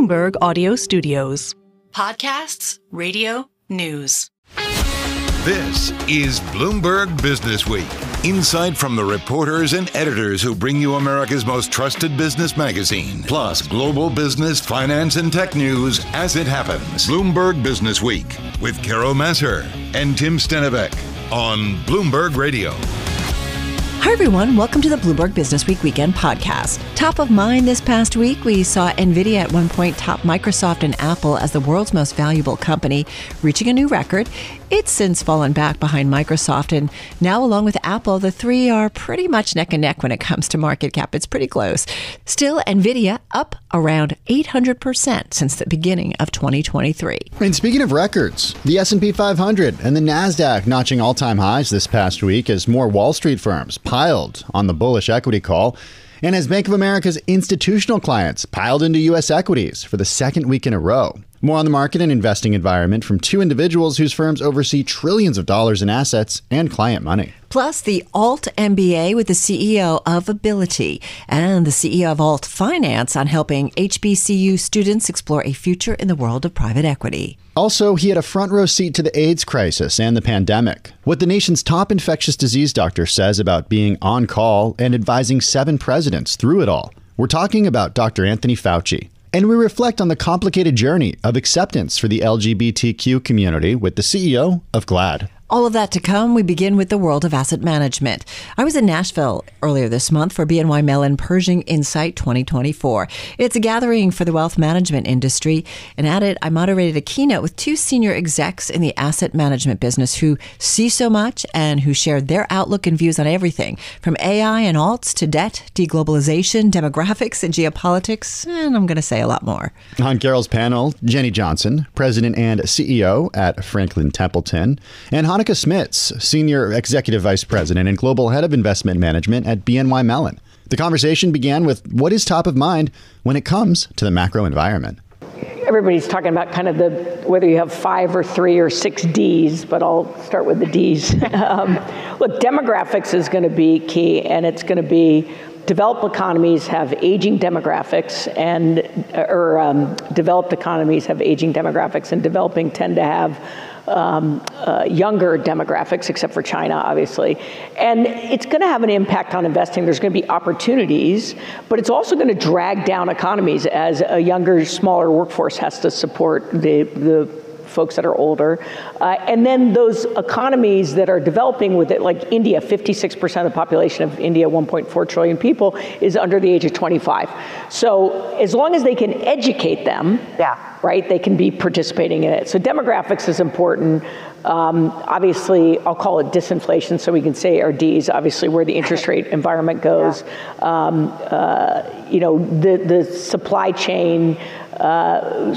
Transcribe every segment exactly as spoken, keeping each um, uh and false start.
Bloomberg Audio Studios. Podcasts, radio, news. This is Bloomberg Business Week. Insight from the reporters and editors who bring you America's most trusted business magazine. Plus, global business, finance, and tech news as it happens. Bloomberg Business Week with Carol Masser and Tim Stenebeck on Bloomberg Radio. Hi, everyone. Welcome to the Bloomberg Business Week Weekend Podcast. Top of mind this past week, we saw Nvidia at one point top Microsoft and Apple as the world's most valuable company, reaching a new record. It's since fallen back behind Microsoft, and now along with Apple, the three are pretty much neck and neck when it comes to market cap. It's pretty close. Still, Nvidia up around eight hundred percent since the beginning of twenty twenty-three. And speaking of records, the S and P five hundred and the NASDAQ notching all-time highs this past week as more Wall Street firms piled on the bullish equity call, and as Bank of America's institutional clients piled into U S equities for the second week in a row. More on the market and investing environment from two individuals whose firms oversee trillions of dollars in assets and client money. Plus, the Alt M B A with the C E O of Ability and the C E O of Alt Finance on helping H B C U students explore a future in the world of private equity. Also, he had a front row seat to the AIDS crisis and the pandemic. What the nation's top infectious disease doctor says about being on call and advising seven presidents through it all. We're talking about Doctor Anthony Fauci. And we reflect on the complicated journey of acceptance for the L G B T Q community with the C E O of GLAAD. All of that to come. We begin with the world of asset management. I was in Nashville earlier this month for B N Y Mellon Pershing Insight twenty twenty-four. It's a gathering for the wealth management industry. And at it, I moderated a keynote with two senior execs in the asset management business who see so much and who shared their outlook and views on everything from A I and alts to debt, deglobalization, demographics, and geopolitics. And I'm going to say a lot more. On Carol's panel, Jenny Johnson, president and C E O at Franklin Templeton, and Hanneke Smits, senior executive vice president and global head of investment management at B N Y Mellon. The conversation began with what is top of mind when it comes to the macro environment. Everybody's talking about kind of the whether you have five or three or six D's, but I'll start with the D's. um, look, demographics is going to be key, and it's going to be developed economies have aging demographics, and or um, developed economies have aging demographics, and developing tend to have Um, uh, younger demographics, except for China, obviously. And it's going to have an impact on investing. There's going to be opportunities, but it's also going to drag down economies as a younger, smaller workforce has to support the, the folks that are older. Uh, and then those economies that are developing with it, like India, fifty-six percent of the population of India, one point four trillion people, is under the age of twenty-five. So as long as they can educate them, yeah. right, they can be participating in it. So demographics is important. Um, obviously, I'll call it disinflation, so we can say our D's, obviously where the interest rate environment goes. Yeah. Um, uh, you know, the, the supply chain, uh,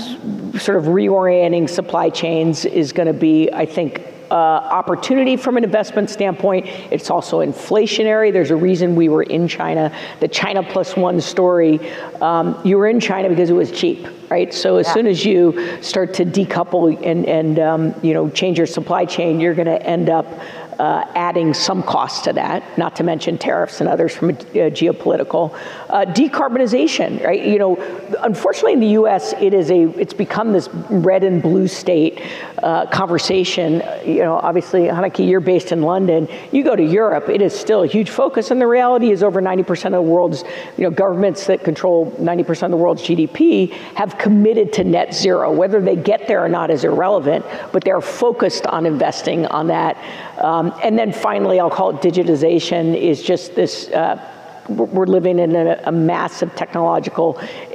sort of reorienting supply chains is going to be, I think, Uh, opportunity from an investment standpoint. It's also inflationary. There's a reason we were in China. The China plus one story, um, you were in China because it was cheap, right? So as yeah. soon as you start to decouple and, and um, you know, change your supply chain, you're going to end up Uh, adding some cost to that, not to mention tariffs and others from a, a geopolitical. Uh, decarbonization, right? You know, unfortunately in the U S, it is a, it's become this red and blue state uh, conversation. You know, obviously, Hanneke, you're based in London. You go to Europe, it is still a huge focus, and the reality is over ninety percent of the world's, you know, governments that control ninety percent of the world's G D P have committed to net zero. Whether they get there or not is irrelevant, but they're focused on investing on that. Um, And then finally, I'll call it digitization, is just this, uh, we're living in a, a massive technological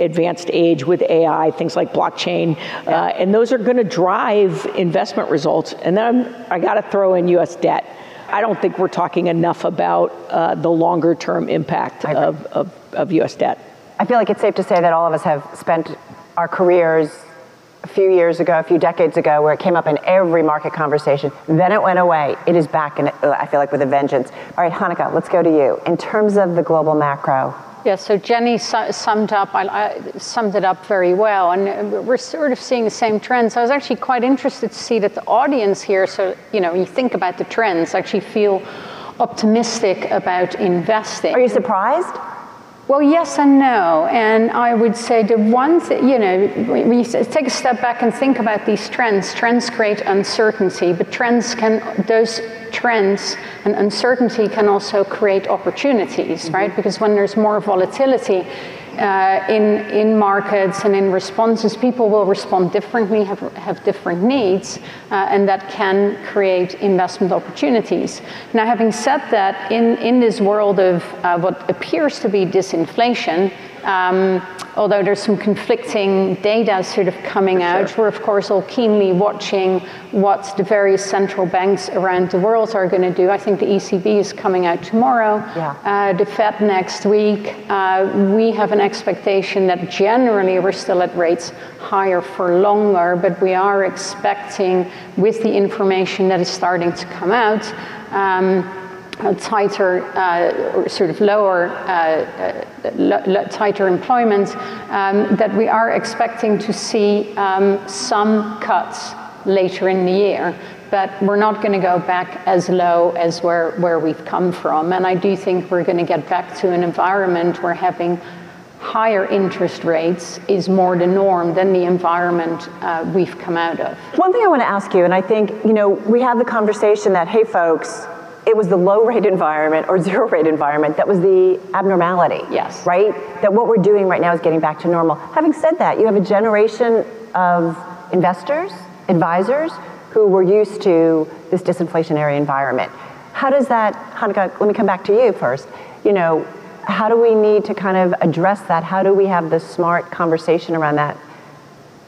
advanced age with A I, things like blockchain, uh, and those are going to drive investment results. And then I got to throw in U S debt. I don't think we're talking enough about uh, the longer term impact of, of, of U S debt. I feel like it's safe to say that all of us have spent our careers a few years ago, a few decades ago, where it came up in every market conversation. Then it went away. It is back, and I feel like with a vengeance. All right, Hanneke, let's go to you. In terms of the global macro. Yeah, so Jenny su- summed up, I, I summed it up very well, and we're sort of seeing the same trends. I was actually quite interested to see that the audience here, so, you know, when you think about the trends, actually feel optimistic about investing. Are you surprised? Well, yes and no. And I would say the one thing, you know, when you take a step back and think about these trends, trends create uncertainty, but trends can, those trends and uncertainty can also create opportunities, mm-hmm. right? Because when there's more volatility uh, in, in markets and in responses, people will respond differently, have, have different needs, uh, and that can create investment opportunities. Now, having said that, in, in this world of uh, what appears to be disinflation, um, although there's some conflicting data sort of coming out, sure. we're of course all keenly watching what the various central banks around the world are going to do. I think the E C B is coming out tomorrow, yeah. uh, the Fed next week. Uh, we have an expectation that generally we're still at rates higher for longer, but we are expecting, with the information that is starting to come out, um, A tighter uh, or sort of lower, uh, lo lo tighter employment, um, that we are expecting to see um, some cuts later in the year. But we're not going to go back as low as where, where we've come from. And I do think we're going to get back to an environment where having higher interest rates is more the norm than the environment uh, we've come out of. One thing I want to ask you, and I think, you know, we have the conversation that, hey, folks, it was the low rate environment or zero rate environment that was the abnormality, yes, right? That what we're doing right now is getting back to normal. Having said that, you have a generation of investors, advisors, who were used to this disinflationary environment. How does that, Hanneke, let me come back to you first. You know, how do we need to kind of address that? How do we have the smart conversation around that,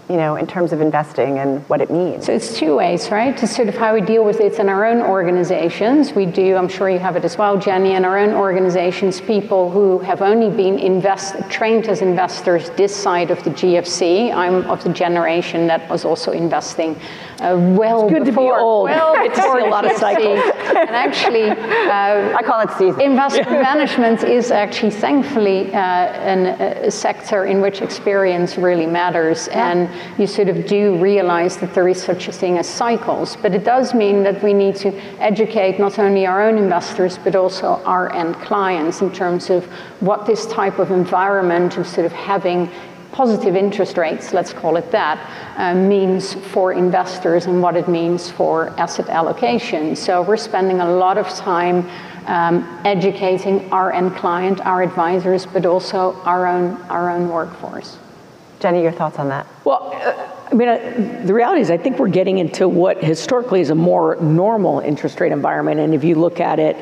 you know, in terms of investing and what it means? So it's two ways, right? To sort of how we deal with it in our own organizations. We do, I'm sure you have it as well, Jenny, in our own organizations, people who have only been invest, trained as investors this side of the G F C. I'm of the generation that was also investing uh, well it's good before, to be old. Well before a lot of cycles. And actually, uh, I call it season. Investment management is actually, thankfully, uh, an, a sector in which experience really matters. Yeah. And you sort of do realize that there is such a thing as cycles, but it does mean that we need to educate not only our own investors, but also our end clients in terms of what this type of environment of sort of having positive interest rates, let's call it that, uh, means for investors and what it means for asset allocation. So we're spending a lot of time um, educating our end client, our advisors, but also our own, our own workforce. Jenny, your thoughts on that? Well, I mean, I, the reality is I think we're getting into what historically is a more normal interest rate environment. And if you look at it,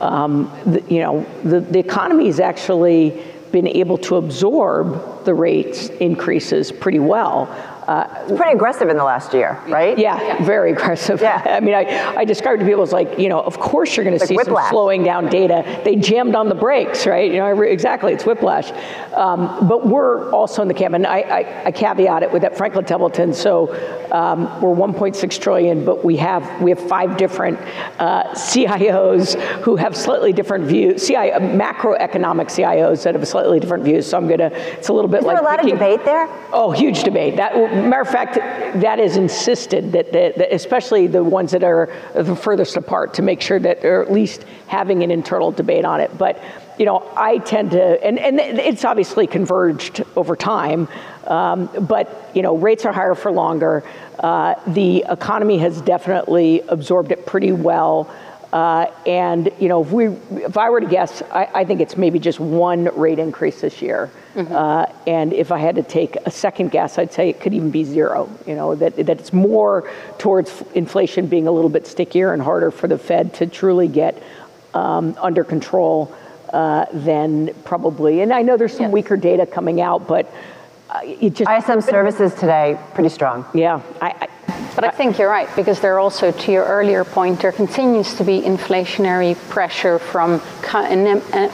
um, the, you know, the, the economy has actually been able to absorb the rates increases pretty well. Uh, it's pretty aggressive in the last year, right? Yeah, yeah. very aggressive. Yeah. I mean, I, I described to people, it's like, you know, of course you're going to see some slowing down data. They jammed on the brakes, right? You know, I re exactly, it's whiplash. Um, but we're also in the camp, and I, I, I caveat it with that Franklin Templeton. So um, we're one point six trillion, but we have we have five different uh, C I Os who have slightly different views. C I O, macroeconomic C I Os that have slightly different views. So I'm going to. It's a little bit. Is like there a lot picking, of debate there? Oh, huge debate. That. Matter of fact, that is insisted that, that, that especially the ones that are the furthest apart, to make sure that they're at least having an internal debate on it. But you know, I tend to, and, and it's obviously converged over time. Um, but you know, rates are higher for longer. Uh, the economy has definitely absorbed it pretty well. Uh, and you know, if we, if I were to guess, I, I think it's maybe just one rate increase this year. Mm-hmm. uh, and if I had to take a second guess, I'd say it could even be zero. You know, that that it's more towards inflation being a little bit stickier and harder for the Fed to truly get um, under control uh, than probably. And I know there's some yes. weaker data coming out, but uh, it just I S M services today pretty strong. Yeah. I, I, But I think you're right, because there also, to your earlier point, there continues to be inflationary pressure from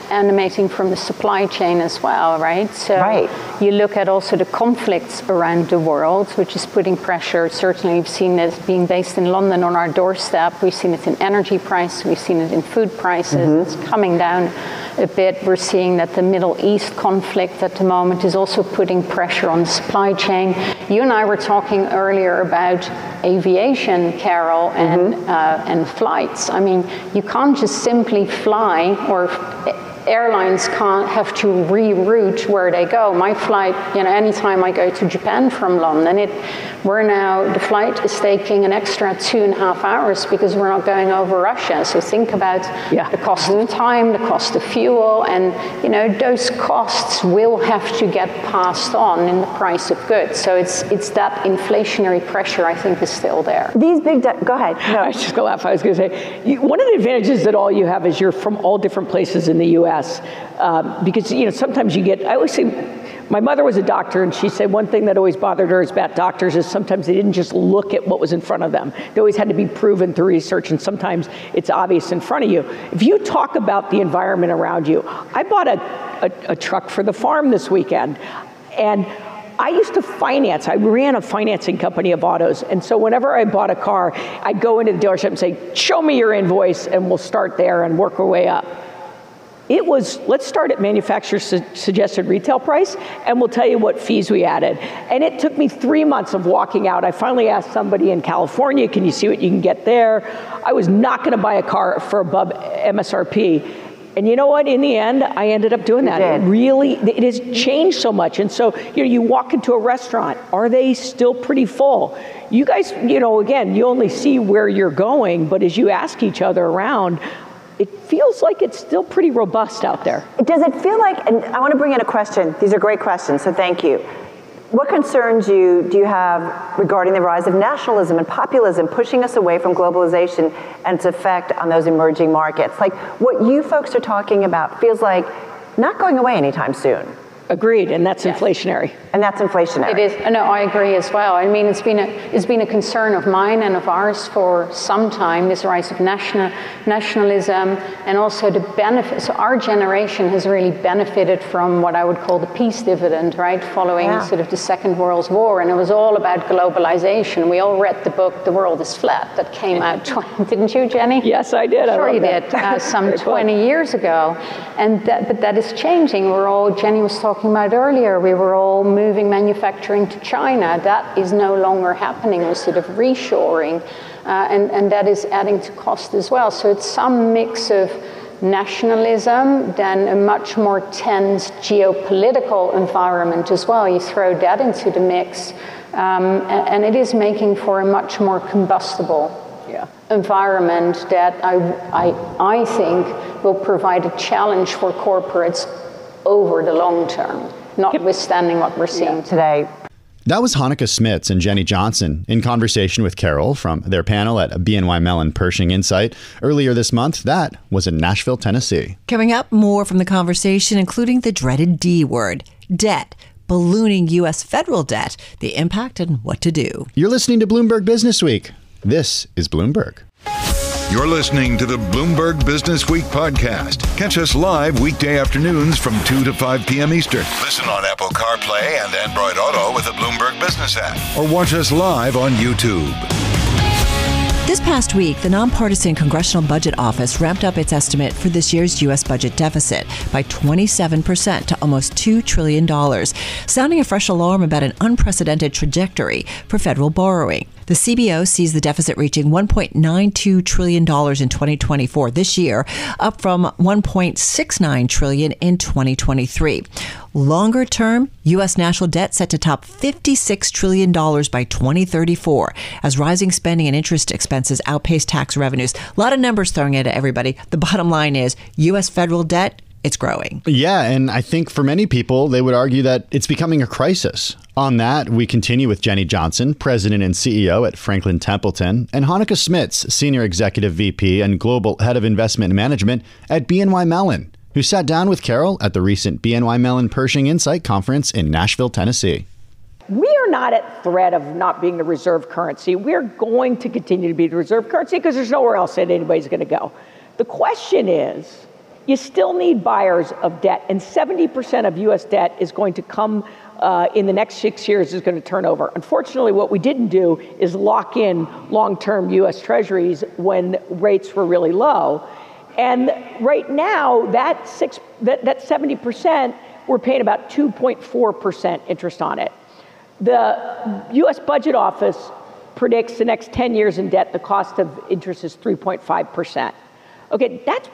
animating from the supply chain as well, right? So right. you look at also the conflicts around the world, which is putting pressure. Certainly we've seen it being based in London on our doorstep. We've seen it in energy prices. We've seen it in food prices. Mm-hmm. It's coming down a bit. We're seeing that the Middle East conflict at the moment is also putting pressure on the supply chain. You and I were talking earlier about aviation, Carol, and, mm-hmm. uh, and flights. I mean, you can't just simply fly or airlines can't have to reroute where they go. My flight, you know, anytime I go to Japan from London, it we're now the flight is taking an extra two and a half hours because we're not going over Russia. So think about yeah. the cost of time, the cost of fuel, and you know those costs will have to get passed on in the price of goods. So it's it's that inflationary pressure I think is still there. These big de- go ahead. No, I was just gonna laugh. I was gonna say you, one of the advantages that all you have is you're from all different places in the U S Um, because you know sometimes you get. I always say, my mother was a doctor, and she said one thing that always bothered her is about doctors is sometimes they didn't just look at what was in front of them. They always had to be proven through research, and sometimes it's obvious in front of you. If you talk about the environment around you, I bought a, a, a truck for the farm this weekend, and I used to finance. I ran a financing company of autos. And so whenever I bought a car, I'd go into the dealership and say, show me your invoice, and we'll start there and work our way up. It was, let's start at manufacturer's su- suggested retail price, and we'll tell you what fees we added. And it took me three months of walking out. I finally asked somebody in California, can you see what you can get there? I was not gonna buy a car for above M S R P. And you know what, in the end, I ended up doing that. It really, it has changed so much. And so, you know, you walk into a restaurant, are they still pretty full? You guys, you know, again, you only see where you're going, but as you ask each other around, it feels like it's still pretty robust out there. Does it feel like, and I want to bring in a question. These are great questions, so thank you. What concerns you do you have regarding the rise of nationalism and populism pushing us away from globalization and its effect on those emerging markets? Like what you folks are talking about feels like not going away anytime soon. Agreed, and that's yes. inflationary. And that's inflationary. It is. No, I agree as well. I mean, it's been a it's been a concern of mine and of ours for some time. This rise of national nationalism, and also the benefits. So our generation has really benefited from what I would call the peace dividend, right? Following yeah. sort of the Second World War, and it was all about globalization. We all read the book "The World Is Flat" that came out. twenty, didn't you, Jenny? Yes, I did. I'm sure I you that. did. Uh, some twenty fun. years ago, and that, but that is changing. We're all. Jenny was talking about earlier, we were all moving manufacturing to China. That is no longer happening. We're sort of reshoring, uh, and, and that is adding to cost as well. So it's some mix of nationalism, then a much more tense geopolitical environment as well. You throw that into the mix, um, and, and it is making for a much more combustible yeah. environment that I, I, I think will provide a challenge for corporates over the long term, notwithstanding what we're seeing yeah. today. That was Hanneke Smits and Jenny Johnson in conversation with Carol from their panel at B N Y Mellon Pershing Insight earlier this month. That was in Nashville, Tennessee. Coming up, more from the conversation, including the dreaded D word, debt, ballooning U S federal debt, the impact and what to do. You're listening to Bloomberg Business Week. This is Bloomberg. You're listening to the Bloomberg Business Week podcast. Catch us live weekday afternoons from two to five p.m. Eastern. Listen on Apple CarPlay and Android Auto with the Bloomberg Business app. Or watch us live on YouTube. This past week, the nonpartisan Congressional Budget Office ramped up its estimate for this year's U S budget deficit by twenty-seven percent to almost two trillion dollars, sounding a fresh alarm about an unprecedented trajectory for federal borrowing. The C B O sees the deficit reaching one point nine two trillion dollars in twenty twenty-four, this year, up from one point six nine trillion dollars in twenty twenty-three. Longer term, U S national debt set to top fifty-six trillion dollars by twenty thirty-four, as rising spending and interest expenses outpace tax revenues. A lot of numbers thrown at everybody. The bottom line is U S federal debt, it's growing. Yeah, and I think for many people, they would argue that it's becoming a crisis. On that, we continue with Jenny Johnson, president and C E O at Franklin Templeton, and Hanneke Smits, senior executive V P and global head of investment management at B N Y Mellon, who sat down with Carol at the recent B N Y Mellon Pershing Insight Conference in Nashville, Tennessee. We are not at threat of not being the reserve currency. We're going to continue to be the reserve currency because there's nowhere else that anybody's going to go. The question is, you still need buyers of debt, and seventy percent of U S debt is going to come uh, in the next six years is going to turn over. Unfortunately, what we didn't do is lock in long-term U S treasuries when rates were really low. And right now, that six that, that seventy percent, we're paying about two point four percent interest on it. The U S Budget Office predicts the next ten years in debt, the cost of interest is three point five percent. Okay, that's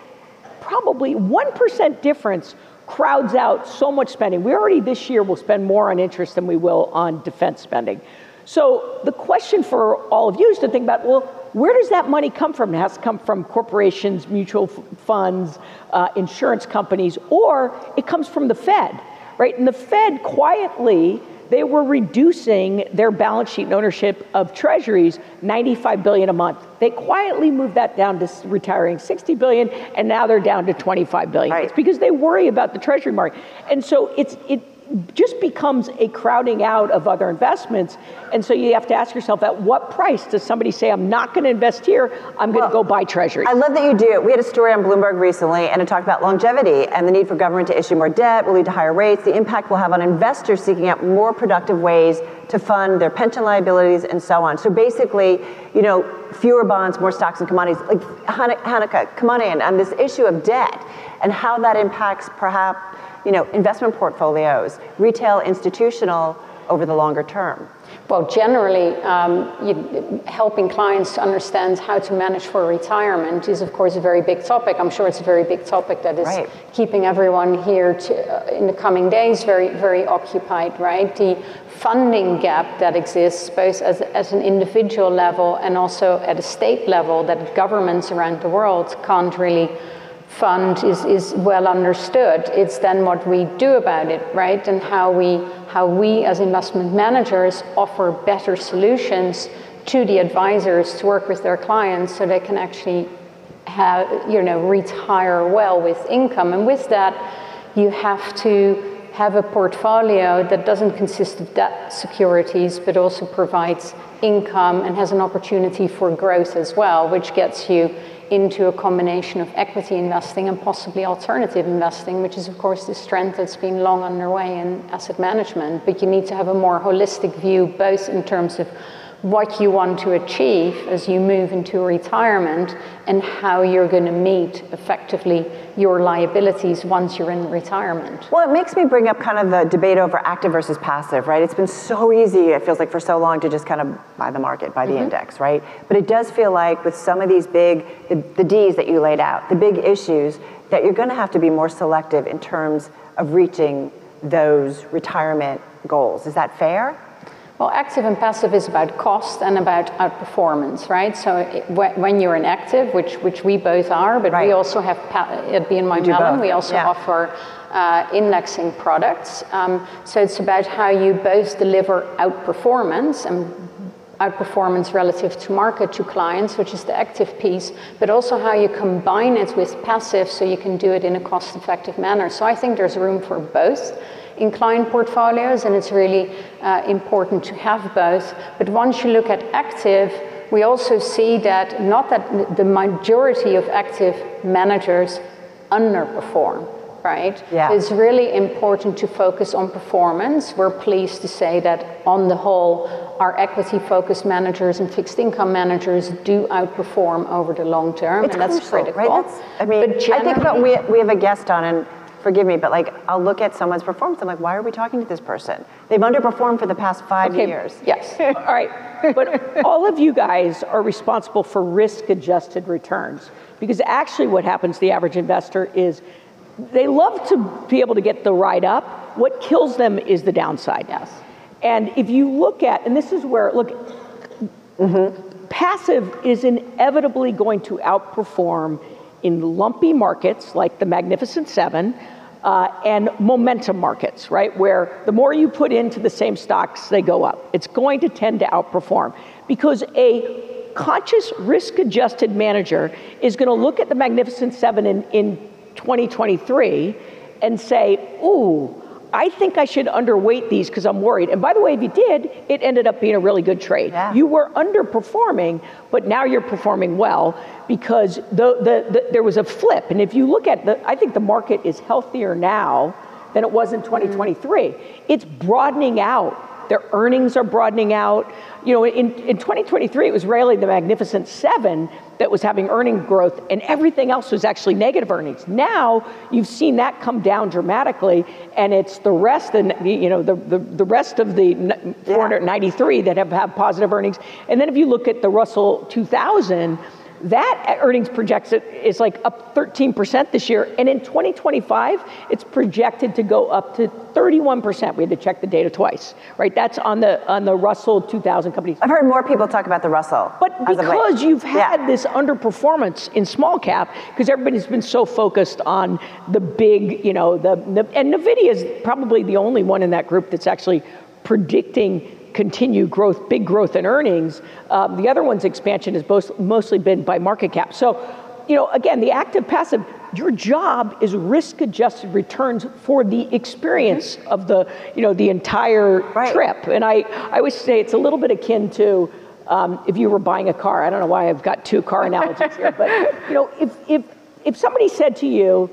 probably one percent difference crowds out so much spending. We already this year will spend more on interest than we will on defense spending. So the question for all of you is to think about, well, where does that money come from? It has to come from corporations, mutual funds, uh, insurance companies, or it comes from the Fed, right? And the Fed quietly, they were reducing their balance sheet and ownership of treasuries ninety-five billion dollars a month. They quietly moved that down to retiring sixty billion dollars, and now they're down to twenty-five billion dollars. Right. It's because they worry about the treasury market. And so it's, it just becomes a crowding out of other investments. And so you have to ask yourself, at what price does somebody say, I'm not going to invest here, I'm going to well, go buy treasury? I love that you do. We had a story on Bloomberg recently, and it talked about longevity and the need for government to issue more debt will lead to higher rates. The impact will have on investors seeking out more productive ways to fund their pension liabilities and so on. So basically, you know, fewer bonds, more stocks and commodities. Like Hanneke, come on in on this issue of debt and how that impacts perhaps, you know, investment portfolios, retail, institutional, over the longer term. Well, generally, um, you, helping clients to understand how to manage for retirement is, of course, a very big topic. I'm sure it's a very big topic that is right. keeping everyone here to, uh, in the coming days very, very occupied, right? The funding gap that exists both as, as an individual level and also at a state level that governments around the world can't really fund is, is well understood. It's then what we do about it, right? And how we, how we as investment managers offer better solutions to the advisors to work with their clients so they can actually have, you know, retire well with income. And with that, you have to have a portfolio that doesn't consist of debt securities, but also provides income and has an opportunity for growth as well, which gets you into a combination of equity investing and possibly alternative investing, which is, of course, the trend that's been long underway in asset management. But you need to have a more holistic view, both in terms of what you want to achieve as you move into retirement and how you're going to meet effectively your liabilities once you're in retirement. Well, it makes me bring up kind of the debate over active versus passive, right? It's been so easy, it feels like, for so long to just kind of buy the market, buy the mm-hmm. index, right? But it does feel like with some of these big, the, the D's that you laid out, the big issues, that you're going to have to be more selective in terms of reaching those retirement goals. Is that fair? Well, active and passive is about cost and about outperformance, right? So it, when you're in active, which which we both are, but right. we also have, at B N Y Mellon, we also yeah. offer uh, indexing products. Um, so it's about how you both deliver outperformance and outperformance relative to market to clients, which is the active piece, but also how you combine it with passive so you can do it in a cost-effective manner. So I think there's room for both in client portfolios, and it's really uh, important to have both. But once you look at active, we also see that not that the majority of active managers underperform, right? Yeah. It's really important to focus on performance. We're pleased to say that on the whole, our equity-focused managers and fixed income managers do outperform over the long term, it's and crucial, that's critical. Right? That's, I mean, but I think about we, we have a guest on, and forgive me, but like I'll look at someone's performance, I'm like, why are we talking to this person? They've underperformed for the past five okay. years. Yes. All right, but all of you guys are responsible for risk-adjusted returns, because actually what happens to the average investor is they love to be able to get the ride up. What kills them is the downside. Yes. And if you look at, and this is where, look, mm-hmm. passive is inevitably going to outperform in lumpy markets like the Magnificent Seven, Uh, and momentum markets, right? Where the more you put into the same stocks, they go up. It's going to tend to outperform because a conscious risk-adjusted manager is going to look at the Magnificent Seven in, in twenty twenty-three and say, ooh, I think I should underweight these because I'm worried. And by the way, if you did, it ended up being a really good trade. Yeah. You were underperforming, but now you're performing well because the, the, the, there was a flip. And if you look at the, I think the market is healthier now than it was in twenty twenty-three. It's broadening out. Their earnings are broadening out. You know, in, in twenty twenty-three, it was really the Magnificent Seven that was having earning growth, and everything else was actually negative earnings. Now you've seen that come down dramatically, and it's the rest, and you know, the, the, the rest of the four hundred ninety-three yeah. that have, have positive earnings. And then if you look at the Russell two thousand, That earnings projection is like up thirteen percent this year, and in twenty twenty-five, it's projected to go up to thirty-one percent. We had to check the data twice, right? That's on the on the Russell two thousand companies. I've heard more people talk about the Russell. But because you've had yeah. this underperformance in small cap, because everybody's been so focused on the big, you know, the, the and Nvidia is probably the only one in that group that's actually predicting continued growth, big growth in earnings. Um, the other one's expansion has both, mostly been by market cap. So, you know, again, the active passive, your job is risk-adjusted returns for the experience mm-hmm. of the, you know, the entire right. trip. And I, I always say it's a little bit akin to um, if you were buying a car. I don't know why I've got two car analogies here, but, you know, if if if somebody said to you,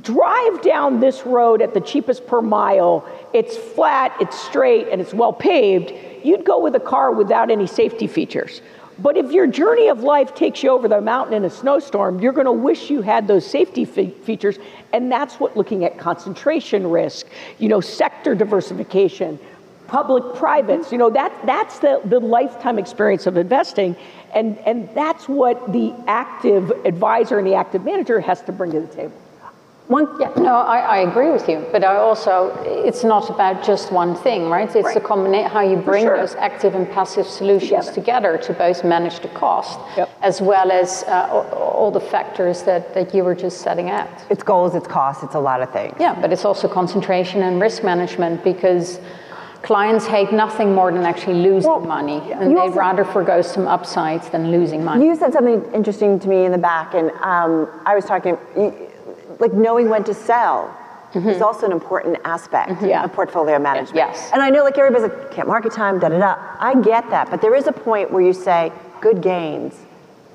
drive down this road at the cheapest per mile, it's flat, it's straight, and it's well paved, you'd go with a car without any safety features. But if your journey of life takes you over the mountain in a snowstorm, you're going to wish you had those safety fe- features, and that's what looking at concentration risk, you know, sector diversification, public privates, you know, that that's the, the lifetime experience of investing. And, and that's what the active advisor and the active manager has to bring to the table. One, yeah, no, I, I agree with you, but I also, it's not about just one thing, right? It's right. a combination, how you bring sure. those active and passive solutions together, together to both manage the cost, yep. as well as uh, all the factors that, that you were just setting out. It's goals, it's costs, it's a lot of things. Yeah, but it's also concentration and risk management, because clients hate nothing more than actually losing well, money, and they'd rather forgo some upsides than losing money. You said something interesting to me in the back, and um, I was talking, you, like knowing when to sell mm-hmm. is also an important aspect mm-hmm. yeah. of portfolio management. Yes. And I know like everybody's like, can't market time, da da da. I get that, but there is a point where you say, good gains,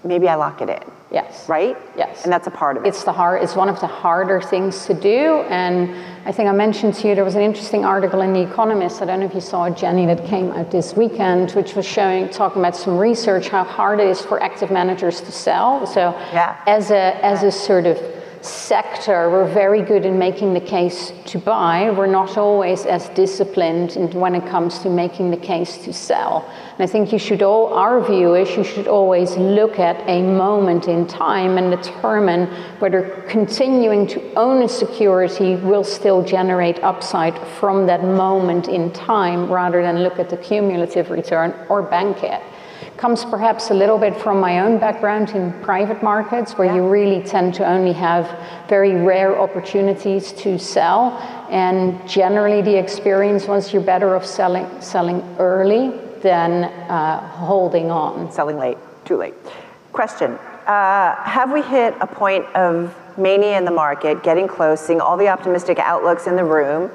maybe I lock it in. Yes. Right? Yes. And that's a part of it. It's the hard, it's one of the harder things to do. And I think I mentioned to you, there was an interesting article in The Economist, I don't know if you saw it, Jenny, that came out this weekend, which was showing, talking about some research, how hard it is for active managers to sell. So yeah. as a as yeah. a sort of sector, we're very good in making the case to buy. We're not always as disciplined when it comes to making the case to sell. And I think you should all, our view is you should always look at a moment in time and determine whether continuing to own a security will still generate upside from that moment in time, rather than look at the cumulative return or bank it. Comes perhaps a little bit from my own background in private markets, where yeah. you really tend to only have very rare opportunities to sell, and generally the experience was you're better off selling selling early than uh, holding on. Selling late, too late. Question, uh, have we hit a point of mania in the market, getting close, seeing all the optimistic outlooks in the room?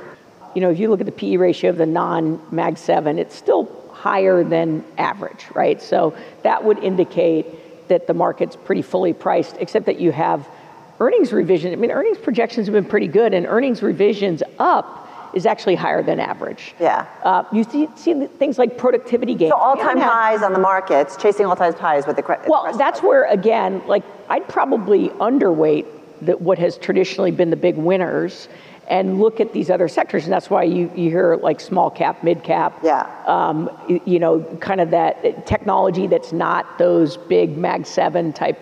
You know, if you look at the P E ratio of the non-Mag seven, it's still higher than average, right? So that would indicate that the market's pretty fully priced, except that you have earnings revision. I mean, earnings projections have been pretty good, and earnings revisions up is actually higher than average. Yeah. Uh, you see, see things like productivity gains. So all-time highs on the markets, chasing all-time highs with the credit. Well, that's where, again, like I'd probably underweight that what has traditionally been the big winners, and look at these other sectors, and that's why you, you hear like small cap, mid cap, yeah. um, you, you know, kind of that technology that's not those big Mag seven type.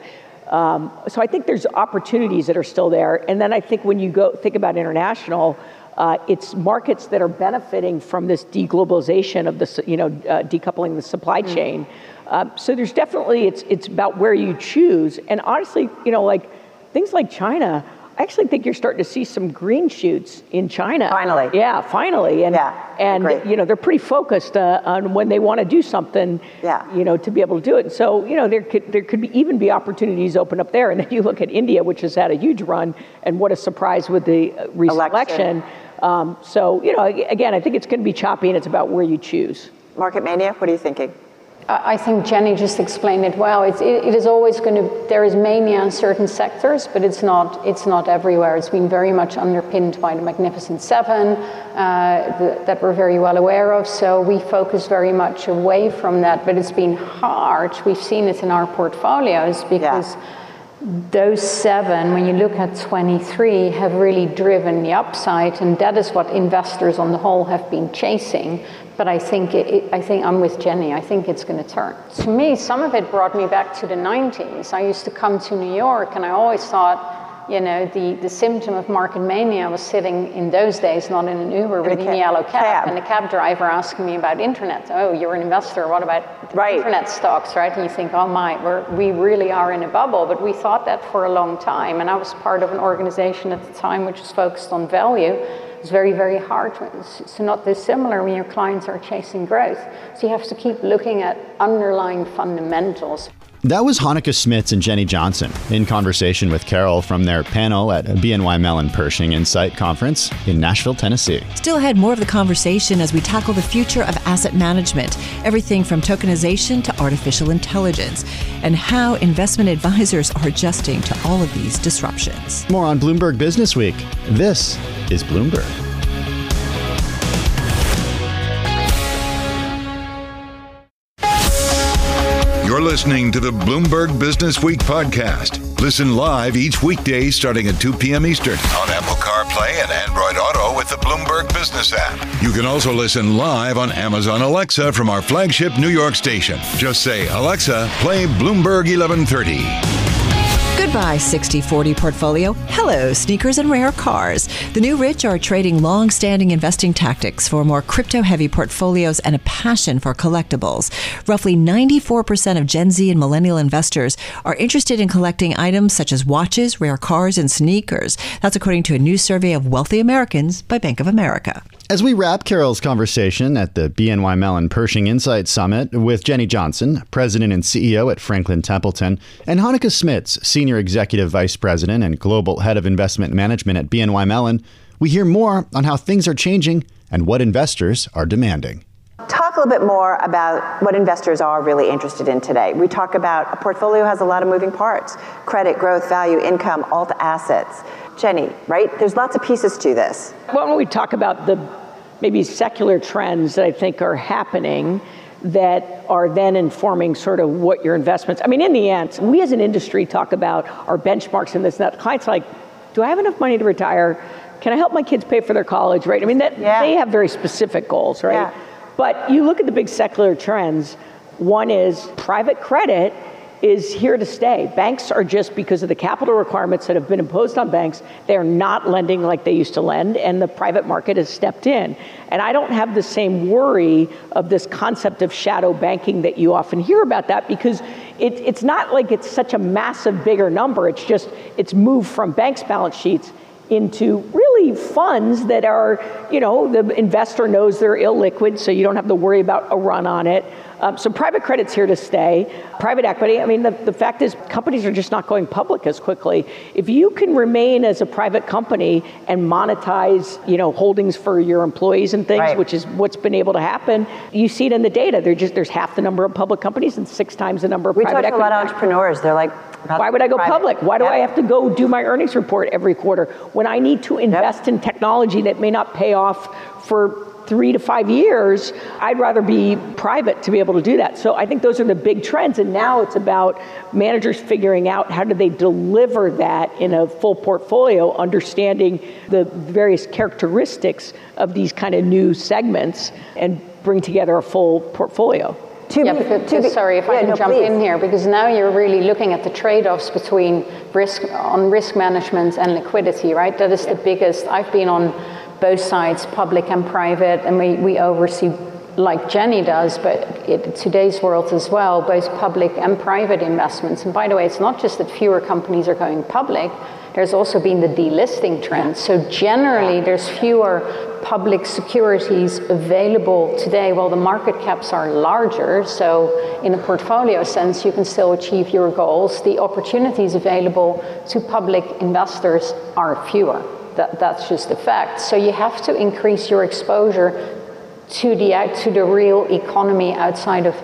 Um, so I think there's opportunities that are still there. And then I think when you go think about international, uh, it's markets that are benefiting from this deglobalization of the, you know, uh, decoupling the supply mm-hmm. chain. Um, so there's definitely, it's it's about where you choose. And honestly, you know, like things like China, I actually think you're starting to see some green shoots in China. Finally. Yeah, finally. And, yeah, and great. You know, they're pretty focused uh, on when they want to do something, yeah. you know, to be able to do it. And so, you know, there could there could be, even be opportunities open up there. And then you look at India, which has had a huge run, and what a surprise with the recent election. election. Um, so, you know, again, I think it's going to be choppy, and it's about where you choose. Market mania, what are you thinking? I think Jenny just explained it well. It's, it, it is always going to, there is mania in certain sectors, but it's not it's not everywhere. It's been very much underpinned by the Magnificent Seven uh, th- that we're very well aware of. So we focus very much away from that, but it's been hard. We've seen it in our portfolios because yeah. those seven, when you look at twenty-three, have really driven the upside, and that is what investors on the whole have been chasing. But I think it, it, I think I'm with Jenny. I think it's going to turn. To me, some of it brought me back to the nineties. I used to come to New York, and I always thought, you know, the the symptom of market mania was sitting in those days, not in an Uber, in but in a yellow cab, cab, and the cab driver asking me about internet. Oh, you're an investor. What about Right. internet stocks, right? And you think, oh my, we're, we really are in a bubble, but we thought that for a long time. And I was part of an organization at the time which was focused on value. It was very, very hard. It's not dissimilar when your clients are chasing growth. So you have to keep looking at underlying fundamentals. That was Hanneke Smits and Jenny Johnson in conversation with Carol from their panel at B N Y Mellon Pershing Insight Conference in Nashville, Tennessee. Still ahead, more of the conversation as we tackle the future of asset management, everything from tokenization to artificial intelligence, and how investment advisors are adjusting to all of these disruptions. More on Bloomberg Business Week. This is Bloomberg. You're listening to the Bloomberg Business Week podcast. Listen live each weekday starting at two p.m. Eastern on Apple CarPlay and Android Auto with the Bloomberg Business app. You can also listen live on Amazon Alexa from our flagship New York station. Just say, Alexa, play Bloomberg eleven thirty. Goodbye, sixty forty portfolio. Hello, sneakers and rare cars. The new rich are trading long-standing investing tactics for more crypto-heavy portfolios and a passion for collectibles. Roughly ninety-four percent of Gen Z and millennial investors are interested in collecting items such as watches, rare cars, and sneakers. That's according to a new survey of wealthy Americans by Bank of America. As we wrap Carol's conversation at the B N Y Mellon Pershing Insight Summit with Jenny Johnson, president and C E O at Franklin Templeton, and Hanneke Smits, senior executive vice president and global head of investment management at B N Y Mellon, we hear more on how things are changing and what investors are demanding. Talk a little bit more about what investors are really interested in today. We talk about a portfolio has a lot of moving parts: credit, growth, value, income, alt assets. Jenny, right? There's lots of pieces to this. Why don't we talk about the maybe secular trends that I think are happening that are then informing sort of what your investments. I mean, in the end, we as an industry talk about our benchmarks and this and that. Clients are like, do I have enough money to retire? Can I help my kids pay for their college, right? I mean, that, yeah. they have very specific goals, right? Yeah. But you look at the big secular trends. One is private credit is here to stay. Banks are just, because of the capital requirements that have been imposed on banks, they're not lending like they used to lend, and the private market has stepped in. And I don't have the same worry of this concept of shadow banking that you often hear about that, because it, it's not like it's such a massive, bigger number. It's just, it's moved from banks' balance sheets into really funds that are, you know, the investor knows they're illiquid, so you don't have to worry about a run on it. Um, so private credit's here to stay. Private equity, I mean, the, the fact is companies are just not going public as quickly. If you can remain as a private company and monetize, you know, holdings for your employees and things, right. which is what's been able to happen, you see it in the data. They're just, there's half the number of public companies and six times the number of we private equity. We talk to a lot of entrepreneurs. They're like, why would I go private. public? Why do yep. I have to go do my earnings report every quarter when I need to invest yep. in technology that may not pay off for three to five years? I'd rather be private to be able to do that. So I think those are the big trends. And now it's about managers figuring out how do they deliver that in a full portfolio, understanding the various characteristics of these kind of new segments and bring together a full portfolio. To yeah, be, because, to be, sorry if yeah, I can no, jump please. in here, because now you're really looking at the trade-offs between risk on risk management and liquidity, right? That is yeah. the biggest. I've been on both sides, public and private, and we, we oversee, like Jenny does, but in today's world as well, both public and private investments. And by the way, it's not just that fewer companies are going public, there's also been the delisting trend. So generally, there's fewer public securities available today while the market caps are larger. So in a portfolio sense, you can still achieve your goals. The opportunities available to public investors are fewer. That, that's just a fact. So you have to increase your exposure to the, to the real economy outside of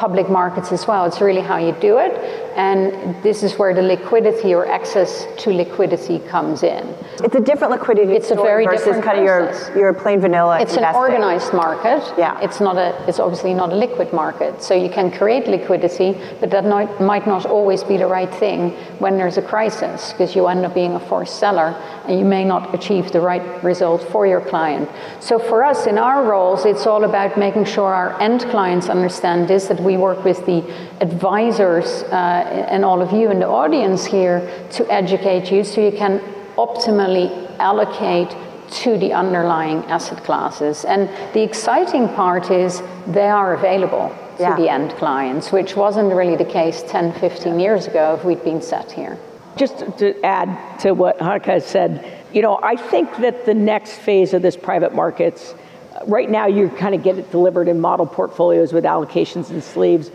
public markets as well. It's really how you do it. And this is where the liquidity or access to liquidity comes in. It's a different liquidity it's story a very versus different kind of your, your plain vanilla It's investing. An organized market. Yeah. It's not a, it's obviously not a liquid market. So you can create liquidity, but that not, might not always be the right thing when there's a crisis, because you end up being a forced seller and you may not achieve the right result for your client. So for us in our roles, it's all about making sure our end clients understand this, that we work with the advisors uh, and all of you in the audience here to educate you so you can optimally allocate to the underlying asset classes. And the exciting part is they are available to yeah. the end clients, which wasn't really the case ten, fifteen years ago if we'd been sat here. Just to add to what Hanneke said, you know, I think that the next phase of this private markets, right now you kind of get it delivered in model portfolios with allocations and sleeves.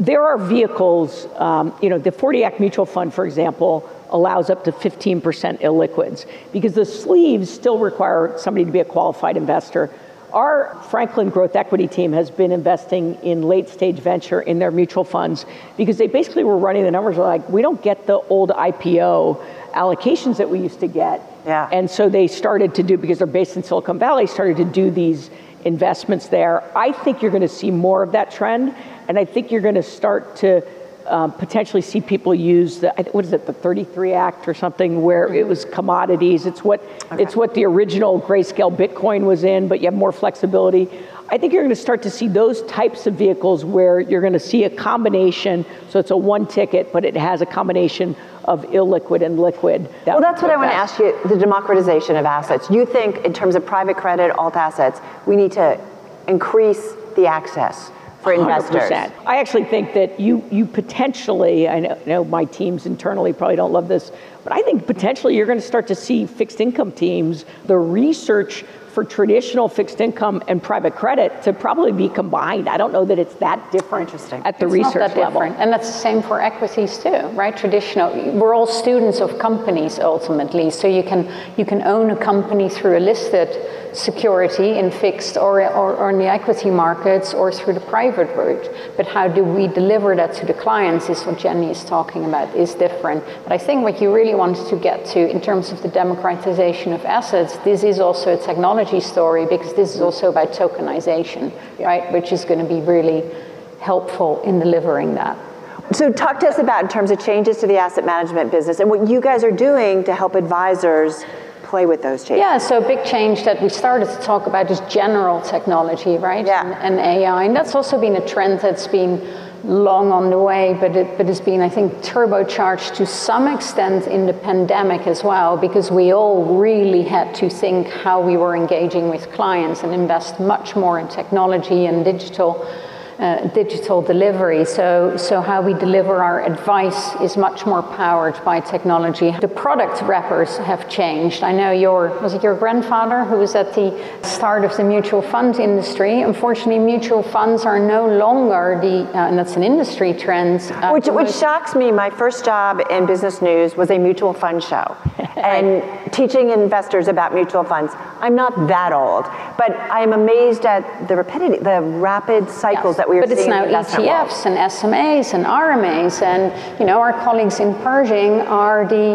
There are vehicles, um, you know, the forty Act Mutual Fund, for example, allows up to fifteen percent illiquids because the sleeves still require somebody to be a qualified investor. Our Franklin Growth Equity team has been investing in late stage venture in their mutual funds because they basically were running the numbers like, we don't get the old I P O allocations that we used to get. Yeah. And so they started to do, because they're based in Silicon Valley, started to do these investments there. I think you're going to see more of that trend. And I think you're going to start to um, potentially see people use the, what is it, the thirty-three Act or something, where mm-hmm. it was commodities. It's what okay. it's what the original grayscale Bitcoin was in, but you have more flexibility. I think you're going to start to see those types of vehicles where you're going to see a combination. So it's a one ticket, but it has a combination of illiquid and liquid. That well, that's what I want to ask you, the democratization of assets. You think in terms of private credit, alt assets, we need to increase the access for investors. one hundred percent. I actually think that you you potentially, I know, I know my teams internally probably don't love this, but I think potentially you're going to start to see fixed income teams, the research for traditional fixed income and private credit to probably be combined. I don't know that it's that different Interesting. At the it's research not that level. Different. And that's the same for equities too, right? Traditional, we're all students of companies ultimately. So you can you can own a company through a listed security in fixed or, or, or in the equity markets or through the private route. But how do we deliver that to the clients is what Jenny is talking about, is different. But I think what you really wanted to get to in terms of the democratization of assets, this is also a technology story, because this is also about tokenization, yeah. right? Which is going to be really helpful in delivering that. So talk to us about in terms of changes to the asset management business and what you guys are doing to help advisors play with those changes. Yeah, so a big change that we started to talk about is general technology, right? Yeah. And, and A I, and that's also been a trend that's been long on the way, but, it, but it's been, I think, turbocharged to some extent in the pandemic as well, because we all really had to think how we were engaging with clients and invest much more in technology and digital uh, digital delivery. So, so how we deliver our advice is much more powered by technology. The product wrappers have changed. I know your, was it your grandfather who was at the start of the mutual fund industry? Unfortunately, mutual funds are no longer the, uh, and that's an industry trend. Uh, which, which shocks me. My first job in business news was a mutual fund show and teaching investors about mutual funds. I'm not that old, but I'm amazed at the rapidity, the rapid cycles yes. that But it's now E T Fs and S M As and R M As, and you know our colleagues in Pershing are the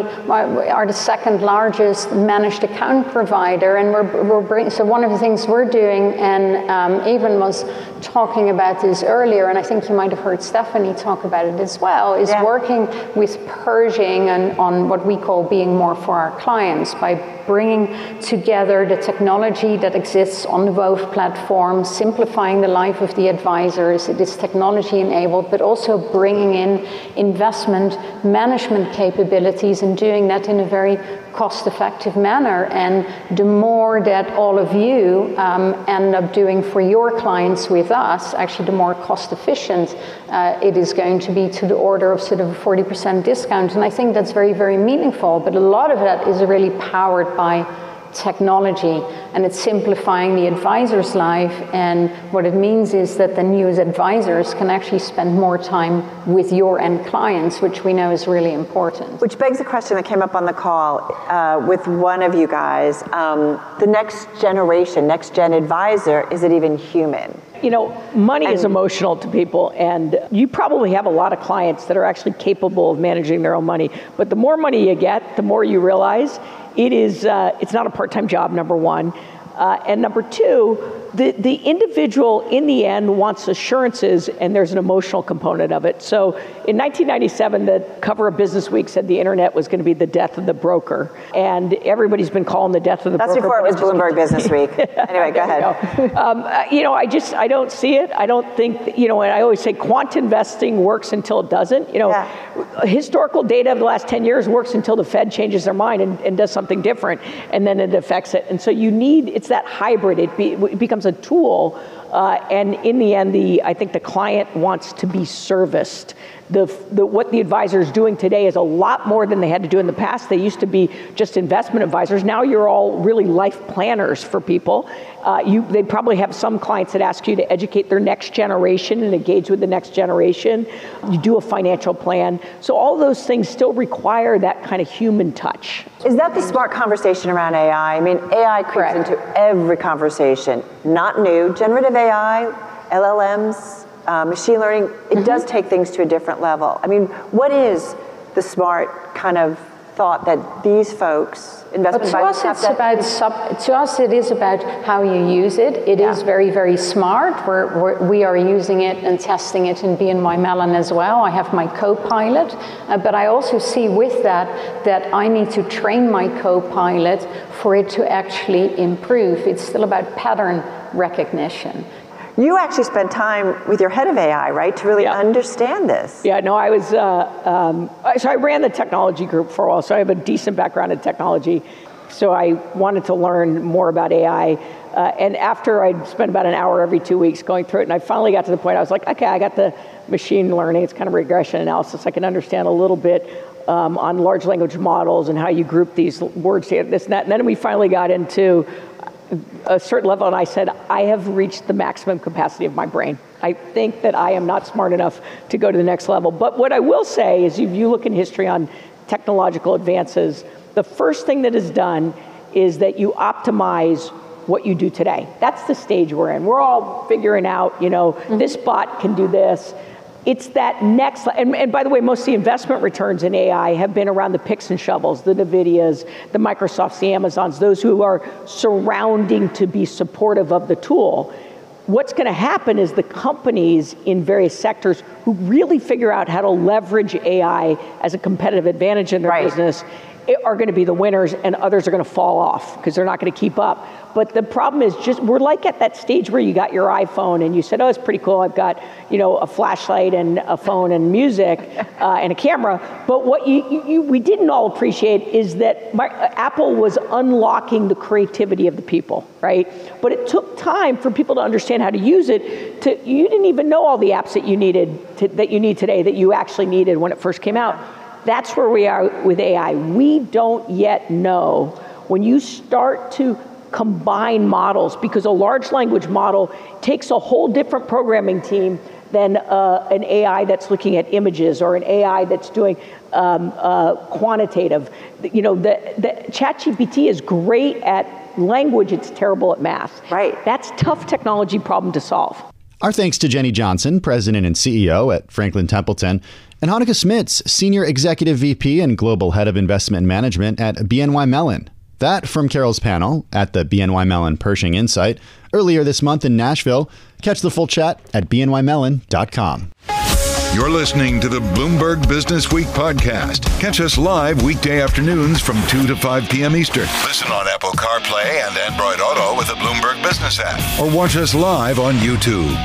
are the second largest managed account provider, and we're we're bring, so one of the things we're doing, and um, Avon was talking about this earlier, and I think you might have heard Stephanie talk about it as well, is yeah. working with Pershing and on what we call being more for our clients by bringing together the technology that exists on the both platforms, simplifying the life of the advisors. It is technology enabled, but also bringing in investment management capabilities and doing that in a very cost-effective manner. And the more that all of you um, end up doing for your clients with us, actually the more cost-efficient uh, it is going to be, to the order of sort of a forty percent discount. And I think that's very, very meaningful, but a lot of that is really powered by technology, and it's simplifying the advisor's life. And what it means is that the new advisors can actually spend more time with your end clients, which we know is really important. Which begs a question that came up on the call uh, with one of you guys. Um, the next generation, next gen advisor, is it even human? You know, money is emotional to people, and you probably have a lot of clients that are actually capable of managing their own money. But the more money you get, the more you realize it is, uh, it's not a part-time job, number one. Uh, and number two, the, the individual in the end wants assurances, and there's an emotional component of it. So in nineteen ninety-seven, the cover of Business Week said the internet was going to be the death of the broker. And everybody's been calling the death of the That's broker. That's before it was Bloomberg Business Week. Anyway, go ahead. You know, um, you know, I just, I don't see it. I don't think, you know, and I always say quant investing works until it doesn't. You know, yeah. Historical data of the last ten years works until the Fed changes their mind and, and does something different, and then it affects it. And so you need, it's that hybrid. It, be, it becomes a tool, uh, and in the end, the I think the client wants to be serviced. The, the what the advisor is doing today is a lot more than they had to do in the past. They used to be just investment advisors. Now you're all really life planners for people. Uh, you they probably have some clients that ask you to educate their next generation and engage with the next generation. You do a financial plan. So all those things still require that kind of human touch. Is that the smart conversation around A I? I mean, A I creeps Correct. into every conversation. Not new. Generative A I, L L Ms, uh, machine learning, it mm-hmm. does take things to a different level. I mean, what is the smart kind of thought that these folks, investment advisors, have to about sub, to us, it is about how you use it. It yeah. is very, very smart. We're, we're, we are using it and testing it in B N Y Mellon as well. I have my co-pilot, uh, but I also see with that that I need to train my co-pilot for it to actually improve. It's still about pattern recognition. You actually spent time with your head of A I, right, to really yeah. understand this. Yeah, no, I was, uh, um, so I ran the technology group for a while, so I have a decent background in technology. So I wanted to learn more about A I. Uh, and after I'd spent about an hour every two weeks going through it, and I finally got to the point, I was like, okay, I got the machine learning, it's kind of regression analysis. I can understand a little bit um, on large language models and how you group these words, this and that. And then we finally got into a certain level, and I said, I have reached the maximum capacity of my brain. I think that I am not smart enough to go to the next level. But what I will say is, if you look in history on technological advances, the first thing that is done is that you optimize what you do today. That's the stage we're in. We're all figuring out, you know, mm-hmm. this bot can do this. It's that next, and, and by the way, most of the investment returns in A I have been around the picks and shovels, the Nvidias, the Microsofts, the Amazons, those who are surrounding to be supportive of the tool. What's gonna happen is the companies in various sectors who really figure out how to leverage A I as a competitive advantage in their right. business are gonna be the winners, and others are gonna fall off because they're not gonna keep up. But the problem is, just we're like at that stage where you got your iPhone and you said, oh, it's pretty cool. I've got, you know, a flashlight and a phone and music uh, and a camera. But what you, you, you, we didn't all appreciate is that my, uh, Apple was unlocking the creativity of the people, right? But it took time for people to understand how to use it. To, you didn't even know all the apps that you needed to, that you need today that you actually needed when it first came out. That's where we are with A I. We don't yet know when you start to combine models, because a large language model takes a whole different programming team than uh, an A I that's looking at images or an A I that's doing um, uh, quantitative. You know, the, the ChatGPT is great at language, it's terrible at math. Right. That's a tough technology problem to solve. Our thanks to Jenny Johnson, President and C E O at Franklin Templeton, and Hanneke Smits, Senior Executive V P and Global Head of Investment Management at B N Y Mellon. That from Carol's panel at the B N Y Mellon Pershing Insight earlier this month in Nashville. Catch the full chat at b n y mellon dot com. You're listening to the Bloomberg Business Week podcast. Catch us live weekday afternoons from two to five p m Eastern. Listen on Apple CarPlay and Android Auto with the Bloomberg Business app. Or watch us live on YouTube.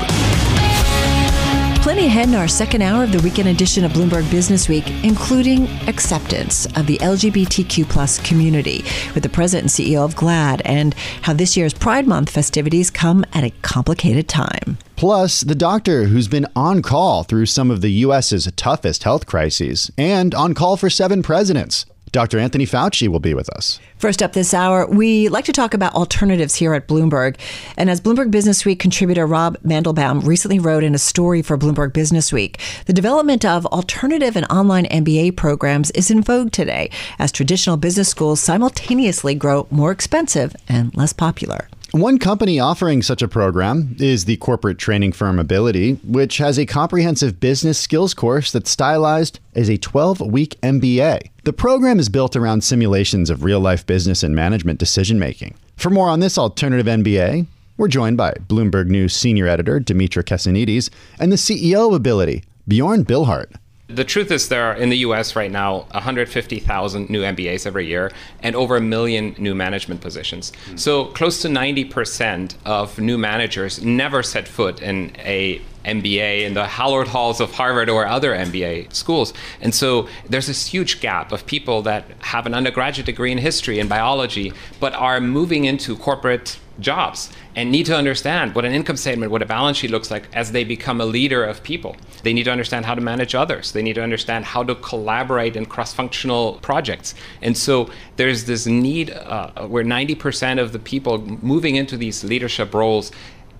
Plenty ahead in our second hour of the weekend edition of Bloomberg Business Week, including acceptance of the L G B T Q plus community with the president and C E O of GLAAD, and how this year's Pride Month festivities come at a complicated time. Plus, the doctor who's been on call through some of the U S's toughest health crises and on call for seven presidents. Doctor Anthony Fauci will be with us. First up this hour, we like to talk about alternatives here at Bloomberg. And as Bloomberg Businessweek contributor Rob Mandelbaum recently wrote in a story for Bloomberg Businessweek, the development of alternative and online M B A programs is in vogue today as traditional business schools simultaneously grow more expensive and less popular. One company offering such a program is the corporate training firm Ability, which has a comprehensive business skills course that's stylized as a twelve-week M B A. The program is built around simulations of real-life business and management decision-making. For more on this alternative M B A, we're joined by Bloomberg News senior editor Dimitra Kesenides and the C E O of Ability, Bjorn Billhardt. The truth is there are, in the U S right now, one hundred fifty thousand new M B As every year and over a million new management positions. Mm-hmm. So close to ninety percent of new managers never set foot in a M B A in the hallowed halls of Harvard or other M B A schools. And so there's this huge gap of people that have an undergraduate degree in history and biology, but are moving into corporate jobs and need to understand what an income statement, what a balance sheet looks like as they become a leader of people. They need to understand how to manage others. They need to understand how to collaborate in cross-functional projects. And so there's this need uh, where ninety percent of the people moving into these leadership roles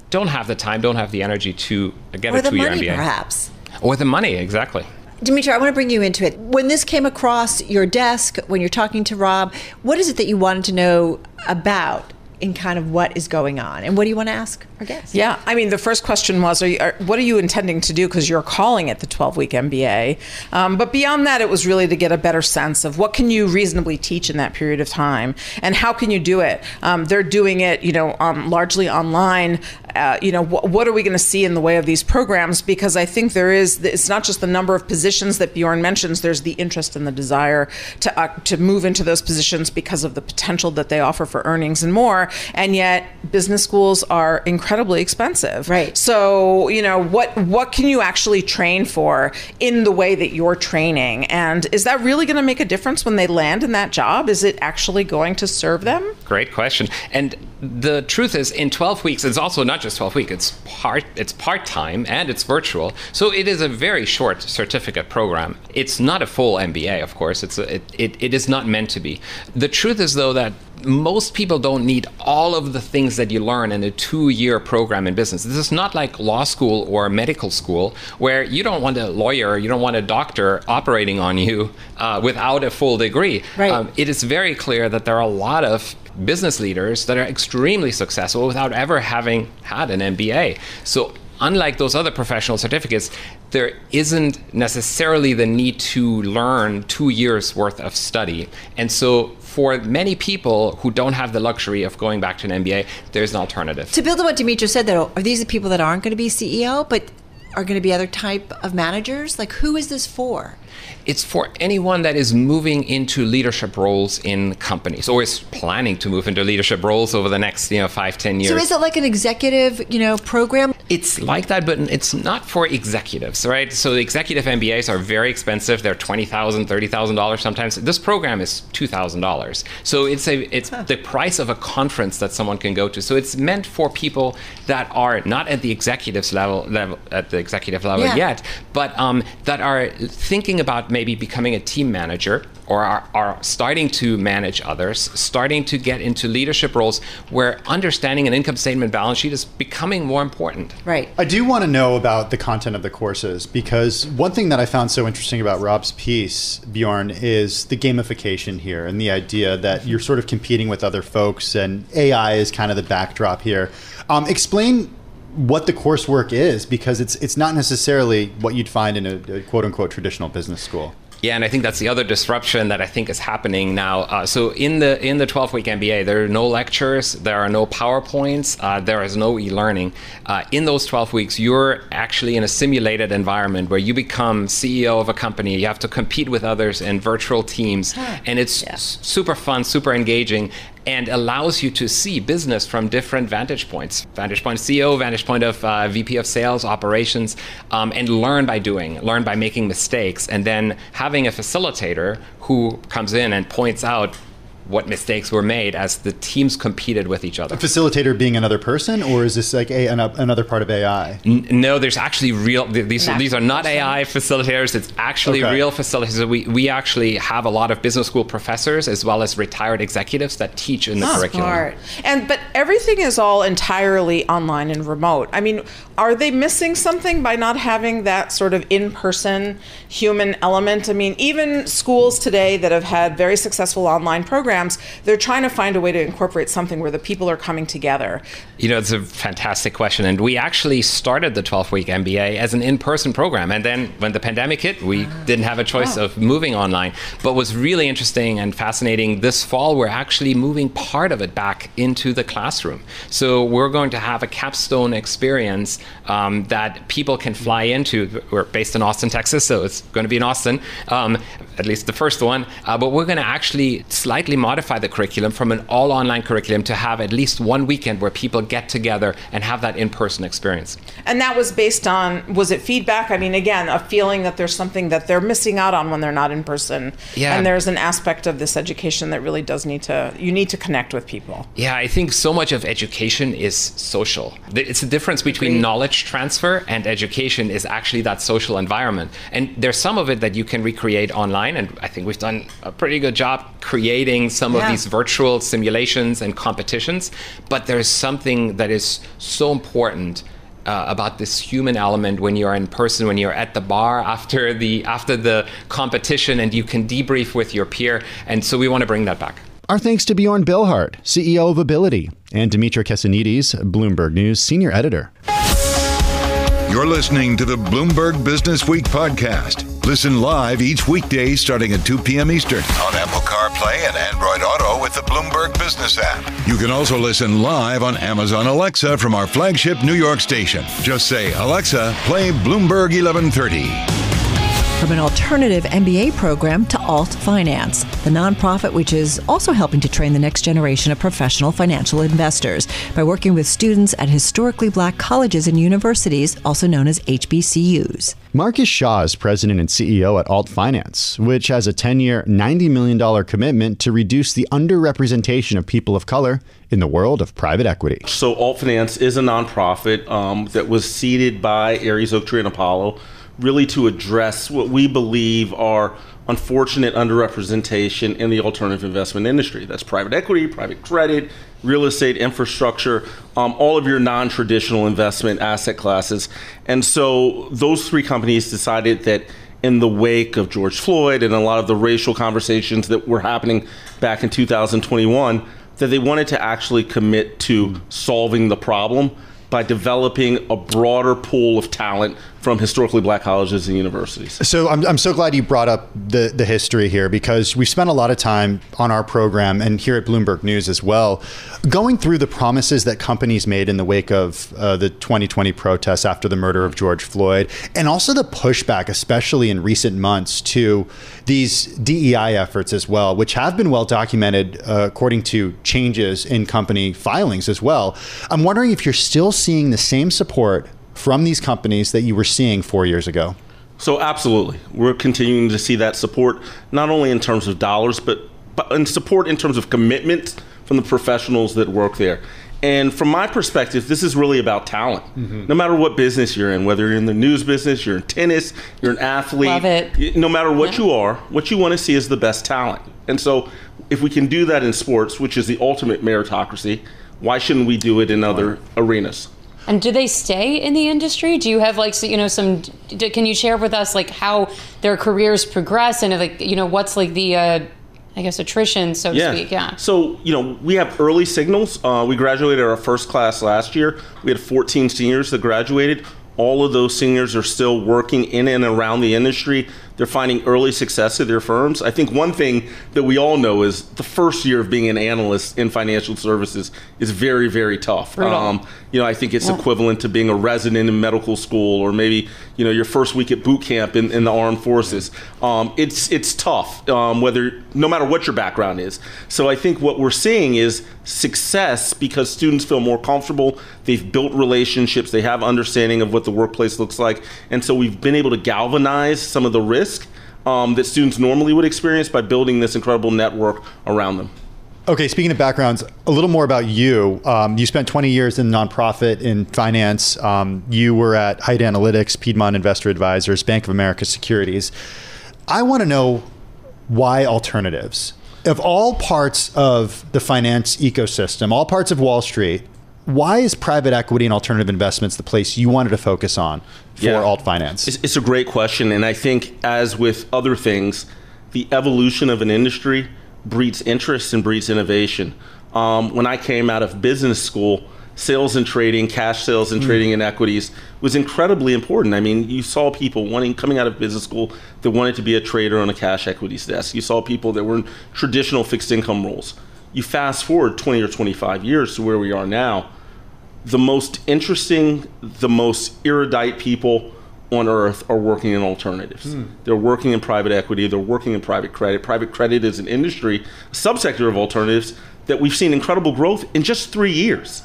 don't have the time, don't have the energy to get a two-year M B A. Or the money, perhaps. Or the money, exactly. Dimitra, I want to bring you into it. When this came across your desk, when you're talking to Rob, what is it that you wanted to know about in kind of what is going on? And what do you want to ask our guests? Yeah, I mean, the first question was, are you, are, what are you intending to do? Because you're calling it the twelve-week M B A. Um, but beyond that, it was really to get a better sense of what can you reasonably teach in that period of time? And how can you do it? Um, they're doing it, you know, um, largely online. Uh, you know, wh- what are we going to see in the way of these programs? Because I think there is, th- it's not just the number of positions that Bjorn mentions, there's the interest and the desire to uh, to move into those positions because of the potential that they offer for earnings and more. And yet business schools are incredibly expensive. Right. So, you know, what what can you actually train for in the way that you're training? And is that really going to make a difference when they land in that job? Is it actually going to serve them? Great question. And the truth is, in twelve weeks, it's also not just twelve weeks, it's part it's part-time and it's virtual. So it is a very short certificate program. It's not a full M B A, of course. It's a, it, it, it is not meant to be. The truth is, though, that most people don't need all of the things that you learn in a two-year program in business. This is not like law school or medical school, where you don't want a lawyer, you don't want a doctor operating on you uh, without a full degree. Right. Um, it is very clear that there are a lot of business leaders that are extremely successful without ever having had an M B A. So unlike those other professional certificates, there isn't necessarily the need to learn two years worth of study. And so for many people who don't have the luxury of going back to an M B A, there's an alternative. To build on what Dimitra said, though, are these the people that aren't going to be C E O, but are going to be other type of managers? Like, who is this for? It's for anyone that is moving into leadership roles in companies or is planning to move into leadership roles over the next, you know, five, ten years. So is it like an executive, you know, program? It's like that, but it's not for executives, right? So the executive M B As are very expensive. They're twenty thousand dollars, thirty thousand dollars sometimes. This program is two thousand dollars. So it's a it's huh. the price of a conference that someone can go to. So it's meant for people that are not at the executives level, level at the executive level yeah. yet, but um, that are thinking about maybe becoming a team manager or are, are starting to manage others, starting to get into leadership roles where understanding an income statement balance sheet is becoming more important. Right. I do want to know about the content of the courses, because one thing that I found so interesting about Rob's piece, Bjorn, is the gamification here and the idea that you're sort of competing with other folks and A I is kind of the backdrop here. Um, explain what the coursework is, because it's it's not necessarily what you'd find in a, a quote-unquote traditional business school. Yeah, and I think that's the other disruption that I think is happening now. Uh, so in the in the twelve-week M B A, there are no lectures, there are no PowerPoints, uh, there is no e-learning. Uh, in those twelve weeks, you're actually in a simulated environment where you become C E O of a company, you have to compete with others in virtual teams, huh. and it's yeah. s- super fun, super engaging, and allows you to see business from different vantage points. Vantage point C E O, vantage point of uh, V P of sales, operations, um, and learn by doing, learn by making mistakes, and then having a facilitator who comes in and points out what mistakes were made as the teams competed with each other. A facilitator being another person, or is this like a, an, another part of A I? N- no, there's actually real, th- these, An these are not person. A I facilitators, it's actually okay. real facilitators. We, we actually have a lot of business school professors as well as retired executives that teach in the oh, curriculum. Smart. And, but everything is all entirely online and remote. I mean, are they missing something by not having that sort of in-person human element? I mean, even schools today that have had very successful online programs, they're trying to find a way to incorporate something where the people are coming together. You know, it's a fantastic question. And we actually started the twelve-week M B A as an in-person program. And then when the pandemic hit, we didn't have a choice oh. of moving online. But what's really interesting and fascinating, this fall, we're actually moving part of it back into the classroom. So we're going to have a capstone experience um, that people can fly into. We're based in Austin, Texas, so it's going to be in Austin, um, at least the first one. Uh, but we're going to actually slightly modify the curriculum from an all-online curriculum to have at least one weekend where people get together and have that in-person experience. And that was based on, was it feedback? I mean, again, a feeling that there's something that they're missing out on when they're not in person. Yeah. And there's an aspect of this education that really does need to, you need to connect with people. Yeah, I think so much of education is social. It's the difference between Agreed. knowledge transfer and education is actually that social environment. And there's some of it that you can recreate online. And I think we've done a pretty good job creating some yeah. of these virtual simulations and competitions. But there's something that is so important Uh, about this human element when you're in person, when you're at the bar after the after the competition and you can debrief with your peer. And so we want to bring that back. Our thanks to Bjorn Billhardt, C E O of Ability, and Dimitra Kesenides, Bloomberg News Senior Editor. You're listening to the Bloomberg Business Week podcast. Listen live each weekday starting at two p.m. Eastern on Apple CarPlay and Android Auto with the Bloomberg Business app. You can also listen live on Amazon Alexa from our flagship New York station. Just say, Alexa, play Bloomberg eleven thirty. From an alternative M B A program to Alt Finance, the nonprofit which is also helping to train the next generation of professional financial investors by working with students at historically black colleges and universities, also known as H B C Us. Marcus Shaw is president and C E O at Alt Finance, which has a ten-year, ninety million dollars commitment to reduce the underrepresentation of people of color in the world of private equity. So Alt Finance is a nonprofit um, that was seeded by Ares, Oaktree, and Apollo, really to address what we believe are unfortunate underrepresentation in the alternative investment industry. That's private equity, private credit, real estate, infrastructure, um, all of your non-traditional investment asset classes. And so those three companies decided that in the wake of George Floyd and a lot of the racial conversations that were happening back in two thousand twenty-one, that they wanted to actually commit to solving the problem by developing a broader pool of talent from historically black colleges and universities. So I'm, I'm so glad you brought up the, the history here, because we spent a lot of time on our program and here at Bloomberg News as well, going through the promises that companies made in the wake of uh, the twenty twenty protests after the murder of George Floyd, and also the pushback, especially in recent months, to these D E I efforts as well, which have been well documented uh, according to changes in company filings as well. I'm wondering if you're still seeing the same support from these companies that you were seeing four years ago? So absolutely. We're continuing to see that support, not only in terms of dollars, but, but in support in terms of commitment from the professionals that work there. And from my perspective, this is really about talent. Mm-hmm. No matter what business you're in, whether you're in the news business, you're in tennis, you're an athlete, Love it. no matter what yeah. you are, what you want to see is the best talent. And so if we can do that in sports, which is the ultimate meritocracy, why shouldn't we do it in other arenas? And do they stay in the industry? Do you have like, you know, some, can you share with us like how their careers progress and like, you know, what's like the, uh, I guess, attrition, so to yeah. speak? Yeah. So, you know, we have early signals. Uh, we graduated our first class last year. We had fourteen seniors that graduated. All of those seniors are still working in and around the industry. They're finding early success at their firms. I think one thing that we all know is the first year of being an analyst in financial services is very, very tough. Um, you know, I think it's yeah. equivalent to being a resident in medical school or maybe, you know, your first week at boot camp in, in the armed forces. Um, it's it's tough, um, whether no matter what your background is. So I think what we're seeing is success because students feel more comfortable. They've built relationships. They have understanding of what the workplace looks like. And so we've been able to galvanize some of the risk Um, that students normally would experience by building this incredible network around them. Okay, speaking of backgrounds, a little more about you. Um, you spent twenty years in nonprofit, in finance. Um, you were at Height Analytics, Piedmont Investor Advisors, Bank of America Securities. I want to know why alternatives? Of all parts of the finance ecosystem, all parts of Wall Street, why is private equity and alternative investments the place you wanted to focus on for yeah. Alt Finance? It's, it's a great question. And I think, as with other things, the evolution of an industry breeds interest and breeds innovation. Um, when I came out of business school, sales and trading, cash sales and trading in equities was incredibly important. I mean, you saw people wanting, coming out of business school that wanted to be a trader on a cash equities desk. You saw people that were in traditional fixed income roles. You fast forward twenty or twenty-five years to where we are now, the most interesting, the most erudite people on earth are working in alternatives. Hmm. They're working in private equity, they're working in private credit. Private credit is an industry, a subsector of alternatives that we've seen incredible growth in just three years.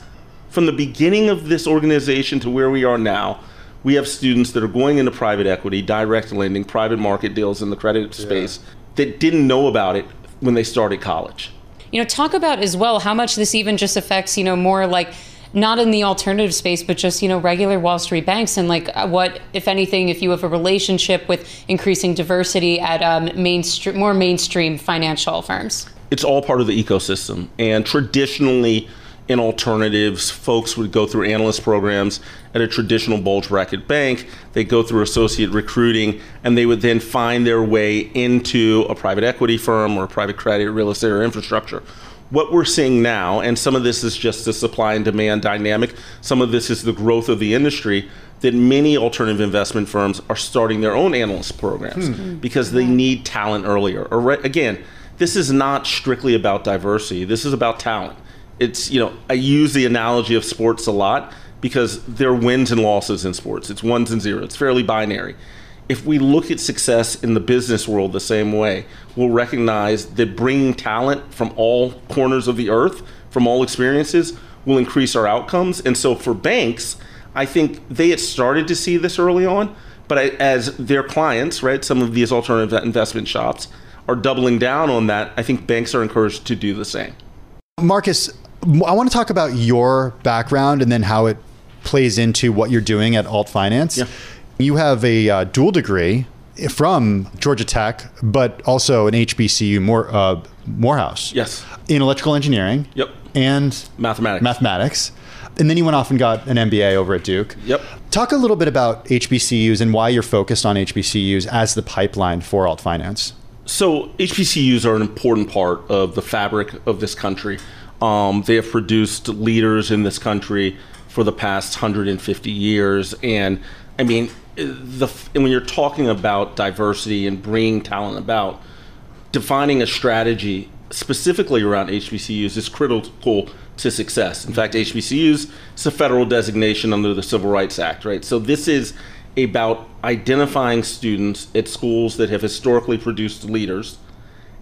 From the beginning of this organization to where we are now, we have students that are going into private equity, direct lending, private market deals in the credit space yeah. that didn't know about it when they started college. You know, talk about as well how much this even just affects, you know, more like not in the alternative space, but just, you know, regular Wall Street banks and like what, if anything, if you have a relationship with increasing diversity at um, mainstr- more mainstream financial firms. It's all part of the ecosystem. And traditionally in alternatives, folks would go through analyst programs at a traditional bulge bracket bank. They go through associate recruiting and they would then find their way into a private equity firm or a private credit, real estate or infrastructure. What we're seeing now, and some of this is just the supply and demand dynamic, some of this is the growth of the industry, that many alternative investment firms are starting their own analyst programs hmm. because they need talent earlier. Or re- again, this is not strictly about diversity, this is about talent. It's, you know, I use the analogy of sports a lot because there are wins and losses in sports, it's ones and zeros, it's fairly binary. If we look at success in the business world the same way, we'll recognize that bringing talent from all corners of the earth, from all experiences, will increase our outcomes. And so for banks, I think they had started to see this early on, but I, as their clients, right, some of these alternative investment shops are doubling down on that, I think banks are encouraged to do the same. Marcus, I want to talk about your background and then how it plays into what you're doing at Alt Finance. Yeah. You have a uh, dual degree from Georgia Tech, but also an H B C U More, uh, Morehouse. Yes. In electrical engineering. Yep. And mathematics. Mathematics. And then you went off and got an M B A over at Duke. Yep. Talk a little bit about H B C Us and why you're focused on H B C Us as the pipeline for Alt Finance. So H B C Us are an important part of the fabric of this country. Um, they have produced leaders in this country for the past one hundred fifty years. And I mean, the, when you're talking about diversity and bringing talent about, defining a strategy specifically around H B C Us is critical to success. In fact, H B C Us is a federal designation under the Civil Rights Act, right? So this is about identifying students at schools that have historically produced leaders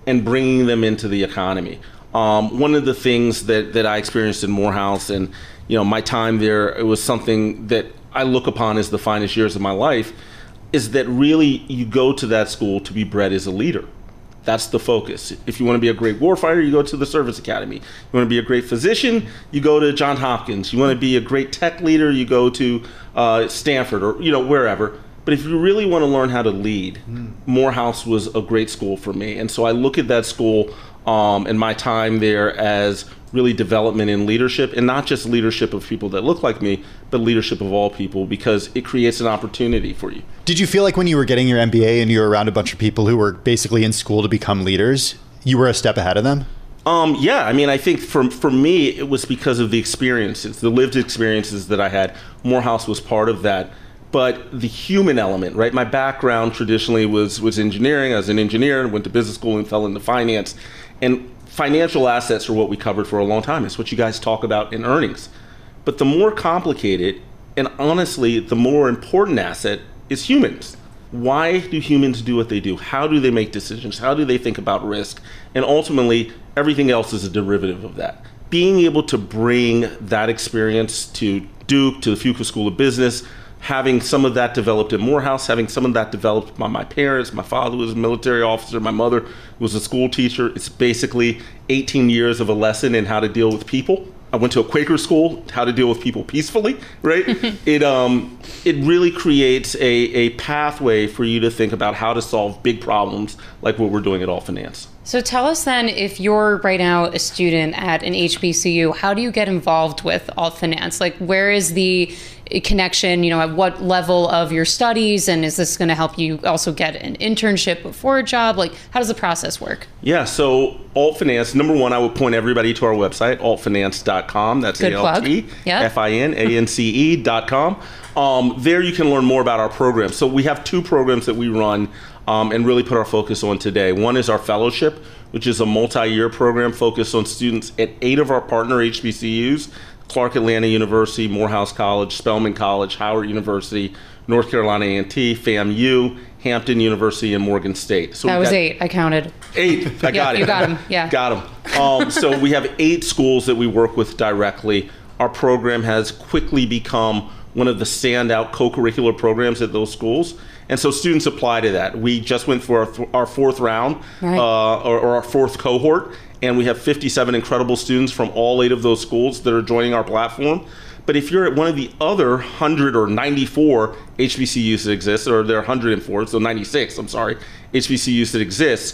and bringing them into the economy. Um, one of the things that, that I experienced in Morehouse and, you know, my time there, it was something that I look upon as the finest years of my life, is that really you go to that school to be bred as a leader. That's the focus. If you want to be a great warfighter, you go to the service academy. You want to be a great physician, you go to Johns Hopkins. You want to be a great tech leader, you go to uh, Stanford or, you know, wherever. But if you really want to learn how to lead, mm. Morehouse was a great school for me. And so I look at that school um, and my time there as really development in leadership, and not just leadership of people that look like me, but leadership of all people, because it creates an opportunity for you. Did you feel like when you were getting your M B A and you were around a bunch of people who were basically in school to become leaders, you were a step ahead of them? Um, yeah, I mean, I think for, for me, it was because of the experiences, the lived experiences that I had. Morehouse was part of that, but the human element, right? My background traditionally was, was engineering. I was an engineer and went to business school and fell into finance. And financial assets are what we covered for a long time. It's what you guys talk about in earnings. But the more complicated, and honestly, the more important asset is humans. Why do humans do what they do? How do they make decisions? How do they think about risk? And ultimately, everything else is a derivative of that. Being able to bring that experience to Duke, to the Fuqua School of Business, having some of that developed at Morehouse, having some of that developed by my parents. My father was a military officer. My mother was a school teacher. It's basically eighteen years of a lesson in how to deal with people. I went to a Quaker school, how to deal with people peacefully, right? it um, it really creates a, a pathway for you to think about how to solve big problems like what we're doing at Alt Finance. So tell us then, if you're right now a student at an H B C U, how do you get involved with Alt Finance? Like, where is the connection, you know, at what level of your studies? And is this going to help you also get an internship before a job? Like, how does the process work? Yeah, so Alt Finance, number one, I would point everybody to our website, alt finance dot com. That's A L T F I N A N C E dot com. Um, there you can learn more about our program. So we have two programs that we run Um, and really put our focus on today. One is our fellowship, which is a multi-year program focused on students at eight of our partner H B C Us, Clark Atlanta University, Morehouse College, Spelman College, Howard University, North Carolina A and T, FAMU, Hampton University, and Morgan State. So that was eight, I counted. Eight, I got yep, it. You got them, yeah. Got them. Um, so we have eight schools that we work with directly. Our program has quickly become one of the standout co-curricular programs at those schools. And so students apply to that. We just went for our, th our fourth round, right. uh, or, or our fourth cohort, and we have fifty-seven incredible students from all eight of those schools that are joining our platform. But if you're at one of the other one hundred or ninety-four H B C Us that exist, or there are one hundred four, so ninety-six, I'm sorry, H B C Us that exist,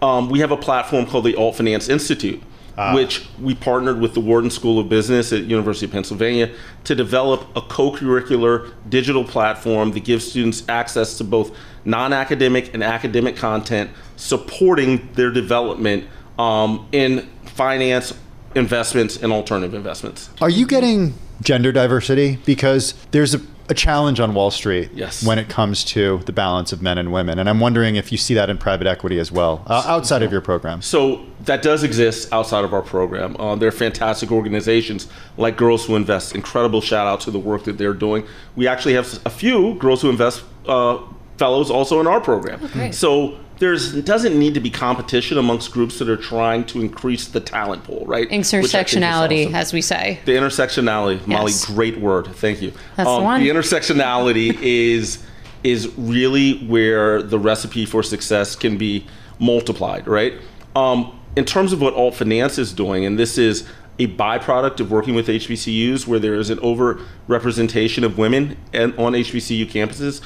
um, we have a platform called the Alt Finance Institute, ah. which we partnered with the Wharton School of Business at University of Pennsylvania to develop a co-curricular digital platform that gives students access to both non-academic and academic content supporting their development um, in finance, investments, and alternative investments. Are you getting gender diversity? Because there's a, a challenge on Wall Street yes. when it comes to the balance of men and women. And I'm wondering if you see that in private equity as well, uh, outside of your program. So that does exist outside of our program. Uh, there are fantastic organizations like Girls Who Invest. Incredible shout out to the work that they're doing. We actually have a few Girls Who Invest uh, fellows also in our program. Okay. So there's doesn't need to be competition amongst groups that are trying to increase the talent pool, right? Intersectionality, awesome. As we say. The intersectionality, Molly, yes. Great word, thank you. That's um, the one. The intersectionality is, is really where the recipe for success can be multiplied, right? Um, in terms of what Alt Finance is doing, and this is a byproduct of working with H B C Us where there is an over-representation of women and on H B C U campuses.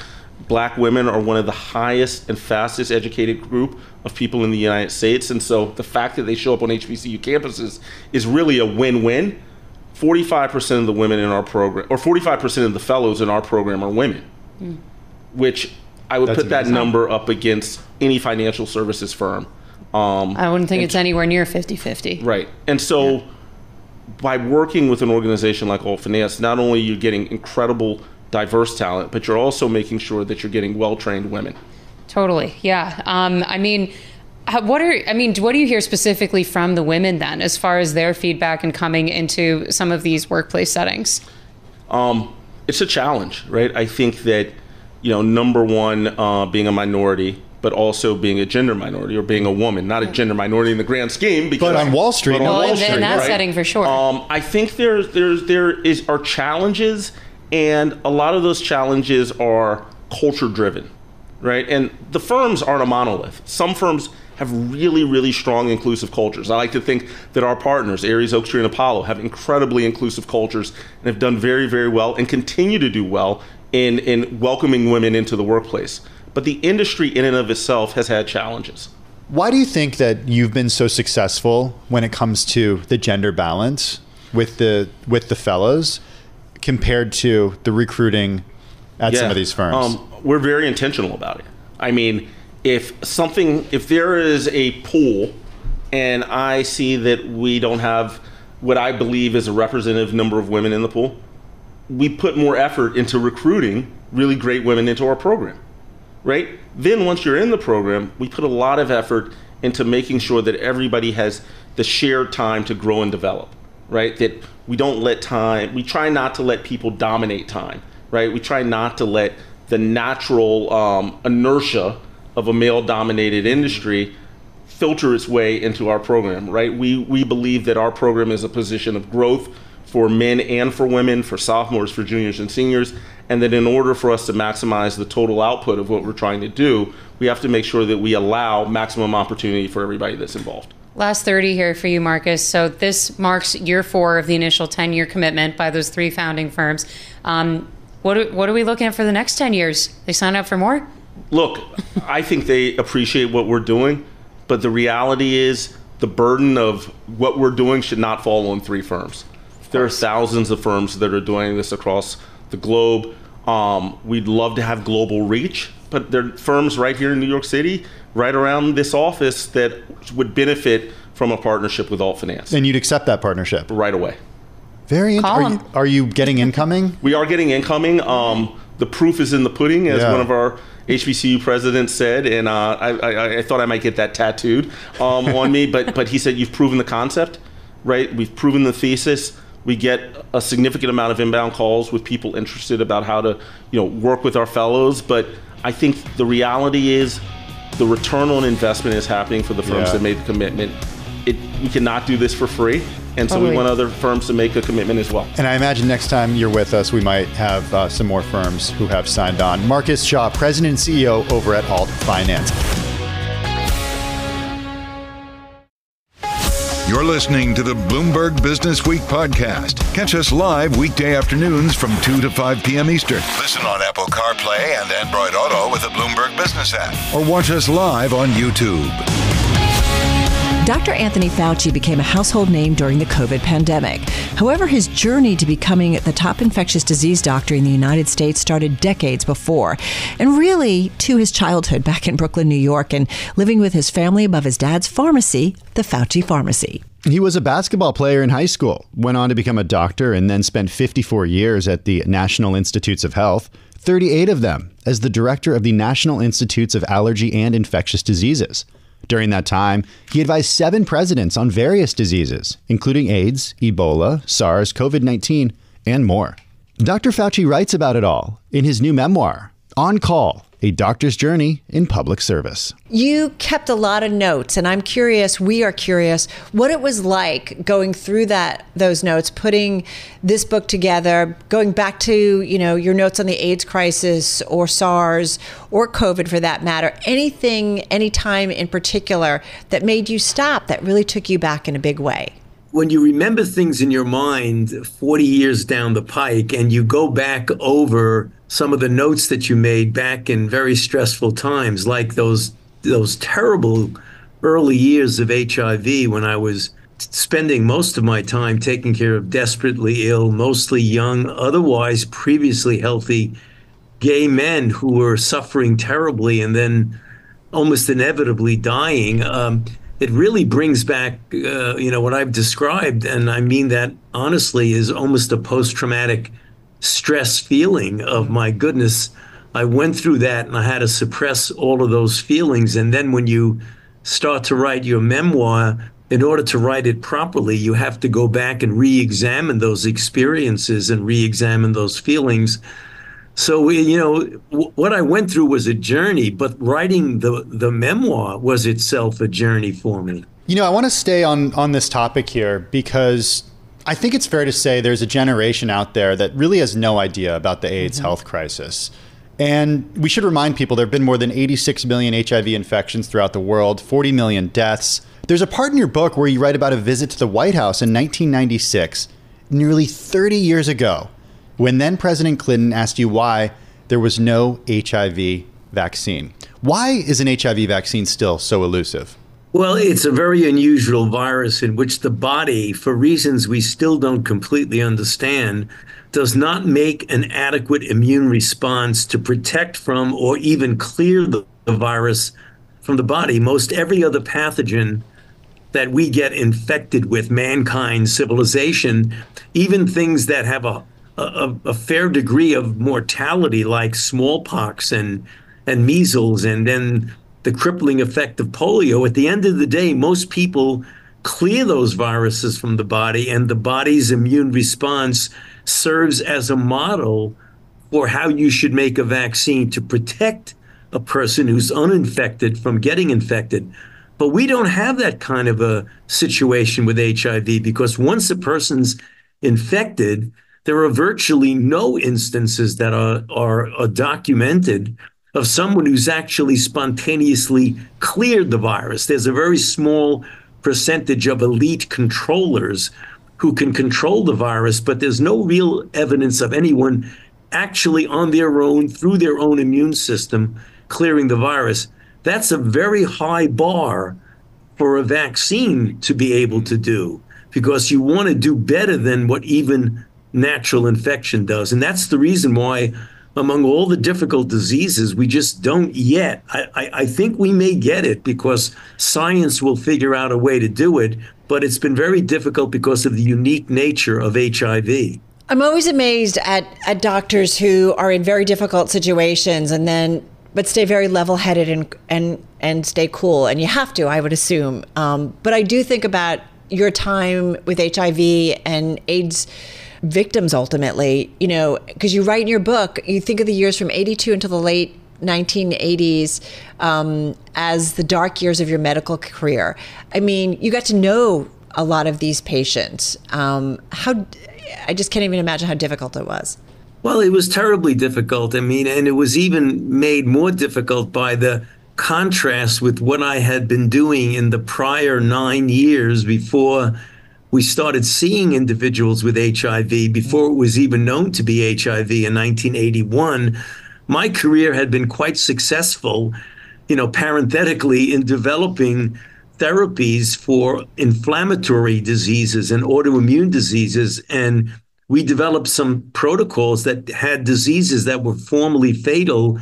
Black women are one of the highest and fastest educated group of people in the United States. And so the fact that they show up on H B C U campuses is really a win-win. forty-five percent of the women in our program, or forty-five percent of the fellows in our program are women, mm. which I would That's put amazing. That number up against any financial services firm. Um, I wouldn't think it's anywhere near fifty fifty. Right. And so yeah. by working with an organization like Alt Finance, not only are you getting incredible diverse talent, but you're also making sure that you're getting well-trained women. Totally, yeah. Um, I mean, what are I mean, what do you hear specifically from the women then, as far as their feedback and coming into some of these workplace settings? Um, it's a challenge, right? I think that, you know, number one, uh, being a minority, but also being a gender minority or being a woman, not a gender minority in the grand scheme. Because, but on Wall Street, but on well, Wall Street, in that right? setting for sure. Um, I think there's there's there is are challenges. And a lot of those challenges are culture driven, right? And the firms aren't a monolith. Some firms have really, really strong inclusive cultures. I like to think that our partners, Ares, Oak Street, and Apollo, have incredibly inclusive cultures and have done very, very well and continue to do well in, in welcoming women into the workplace. But the industry in and of itself has had challenges. Why do you think that you've been so successful when it comes to the gender balance with the, with the fellows, compared to the recruiting at yeah. some of these firms? Um, we're very intentional about it. I mean, if something, if there is a pool and I see that we don't have what I believe is a representative number of women in the pool, we put more effort into recruiting really great women into our program, right? Then once you're in the program, we put a lot of effort into making sure that everybody has the shared time to grow and develop, right? That we don't let time, we try not to let people dominate time, right? We try not to let the natural um, inertia of a male-dominated industry filter its way into our program, right? We, we believe that our program is a position of growth for men and for women, for sophomores, for juniors and seniors, and that in order for us to maximize the total output of what we're trying to do, we have to make sure that we allow maximum opportunity for everybody that's involved. Last thirty here for you, Marcus. So this marks year four of the initial ten-year commitment by those three founding firms. Um, what, do, what are we looking at for the next ten years? They sign up for more? Look, I think they appreciate what we're doing, but the reality is the burden of what we're doing should not fall on three firms. There are thousands of firms that are doing this across the globe. Um, we'd love to have global reach, but there are firms right here in New York City, right around this office, that would benefit from a partnership with Alt Finance. And you'd accept that partnership? Right away. Very interesting. Are, are you getting incoming? We are getting incoming. Um, the proof is in the pudding, as yeah. one of our H B C U presidents said, and uh, I, I, I thought I might get that tattooed um, on me, but, but he said, you've proven the concept, right? We've proven the thesis. We get a significant amount of inbound calls with people interested about how to, you know, work with our fellows. But I think the reality is the return on investment is happening for the firms yeah. that made the commitment. It, we cannot do this for free. And so totally. we want other firms to make a commitment as well. And I imagine next time you're with us, we might have uh, some more firms who have signed on. Marcus Shaw, President and C E O over at Alt Finance. You're listening to the Bloomberg Business Week podcast. Catch us live weekday afternoons from two to five p.m. Eastern. Listen on Apple CarPlay and Android Auto with the Bloomberg Business app. Or watch us live on YouTube. Doctor Anthony Fauci became a household name during the COVID pandemic. However, his journey to becoming the top infectious disease doctor in the United States started decades before, and really to his childhood back in Brooklyn, New York, and living with his family above his dad's pharmacy, the Fauci Pharmacy. He was a basketball player in high school, went on to become a doctor, and then spent fifty-four years at the National Institutes of Health, thirty-eight of them as the director of the National Institutes of Allergy and Infectious Diseases. During that time, he advised seven presidents on various diseases, including AIDS, Ebola, SARS, COVID nineteen, and more. Doctor Fauci writes about it all in his new memoir, On Call: A Doctor's Journey in Public Service. You kept a lot of notes, and I'm curious, we are curious, what it was like going through that those notes, putting this book together, going back to, you know, your notes on the AIDS crisis or SARS or COVID for that matter. Anything, any time in particular that made you stop, that really took you back in a big way? When you remember things in your mind forty years down the pike and you go back over some of the notes that you made back in very stressful times, like those those terrible early years of H I V, when I was spending most of my time taking care of desperately ill, mostly young, otherwise previously healthy gay men who were suffering terribly and then almost inevitably dying. Um, it really brings back, uh, you know, what I've described, and I mean that honestly, is almost a post-traumatic stress feeling of, my goodness, I went through that and I had to suppress all of those feelings. And then when you start to write your memoir, in order to write it properly, you have to go back and re-examine those experiences and re-examine those feelings. So, we, you know, w- what I went through was a journey, but writing the, the memoir was itself a journey for me. You know, I want to stay on, on this topic here because I think it's fair to say there's a generation out there that really has no idea about the AIDS mm-hmm. health crisis. And we should remind people there have been more than eighty-six million H I V infections throughout the world, forty million deaths. There's a part in your book where you write about a visit to the White House in nineteen ninety-six, nearly thirty years ago, when then President Clinton asked you why there was no H I V vaccine. Why is an H I V vaccine still so elusive? Well, it's a very unusual virus in which the body, for reasons we still don't completely understand, does not make an adequate immune response to protect from or even clear the, the virus from the body. Most every other pathogen that we get infected with, mankind, civilization, even things that have a, a, a fair degree of mortality like smallpox and, and measles and then the crippling effect of polio, at the end of the day, most people clear those viruses from the body, and the body's immune response serves as a model for how you should make a vaccine to protect a person who's uninfected from getting infected. But we don't have that kind of a situation with H I V, because once a person's infected, there are virtually no instances that are, are, are documented of someone who's actually spontaneously cleared the virus. There's a very small percentage of elite controllers who can control the virus, but there's no real evidence of anyone actually on their own, through their own immune system, clearing the virus. That's a very high bar for a vaccine to be able to do, because you want to do better than what even natural infection does. And that's the reason why, among all the difficult diseases, we just don't yet. I, I, I think we may get it because science will figure out a way to do it, but it's been very difficult because of the unique nature of H I V. I'm always amazed at, at doctors who are in very difficult situations and then, but stay very level-headed and and and stay cool. And you have to, I would assume. Um, but I do think about your time with H I V and AIDS victims ultimately, you know, because you write in your book, you think of the years from eighty-two until the late nineteen eighties um, as the dark years of your medical career. I mean, you got to know a lot of these patients. Um, how I just can't even imagine how difficult it was. Well, it was terribly difficult. I mean, and it was even made more difficult by the contrast with what I had been doing in the prior nine years before we started seeing individuals with H I V, before it was even known to be H I V in nineteen eighty-one. My career had been quite successful, you know, parenthetically, in developing therapies for inflammatory diseases and autoimmune diseases, and we developed some protocols that had diseases that were formerly fatal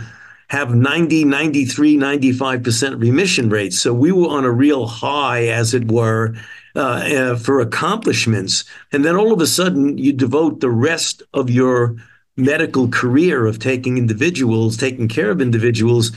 have ninety, ninety-three, ninety-five percent remission rates. So we were on a real high, as it were, uh, uh, for accomplishments. And then all of a sudden, you devote the rest of your medical career of taking individuals, taking care of individuals,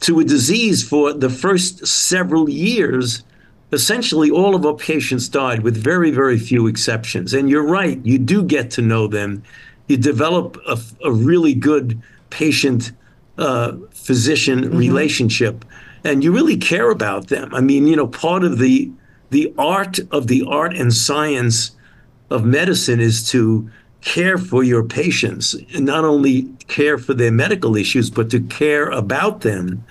to a disease for the first several years. Essentially, all of our patients died, with very, very few exceptions. And you're right, you do get to know them. You develop a, a really good patient-physician uh, mm-hmm. relationship, and you really care about them. I mean, you know, part of the the art of the art and science of medicine is to care for your patients, and not only care for their medical issues, but to care about them.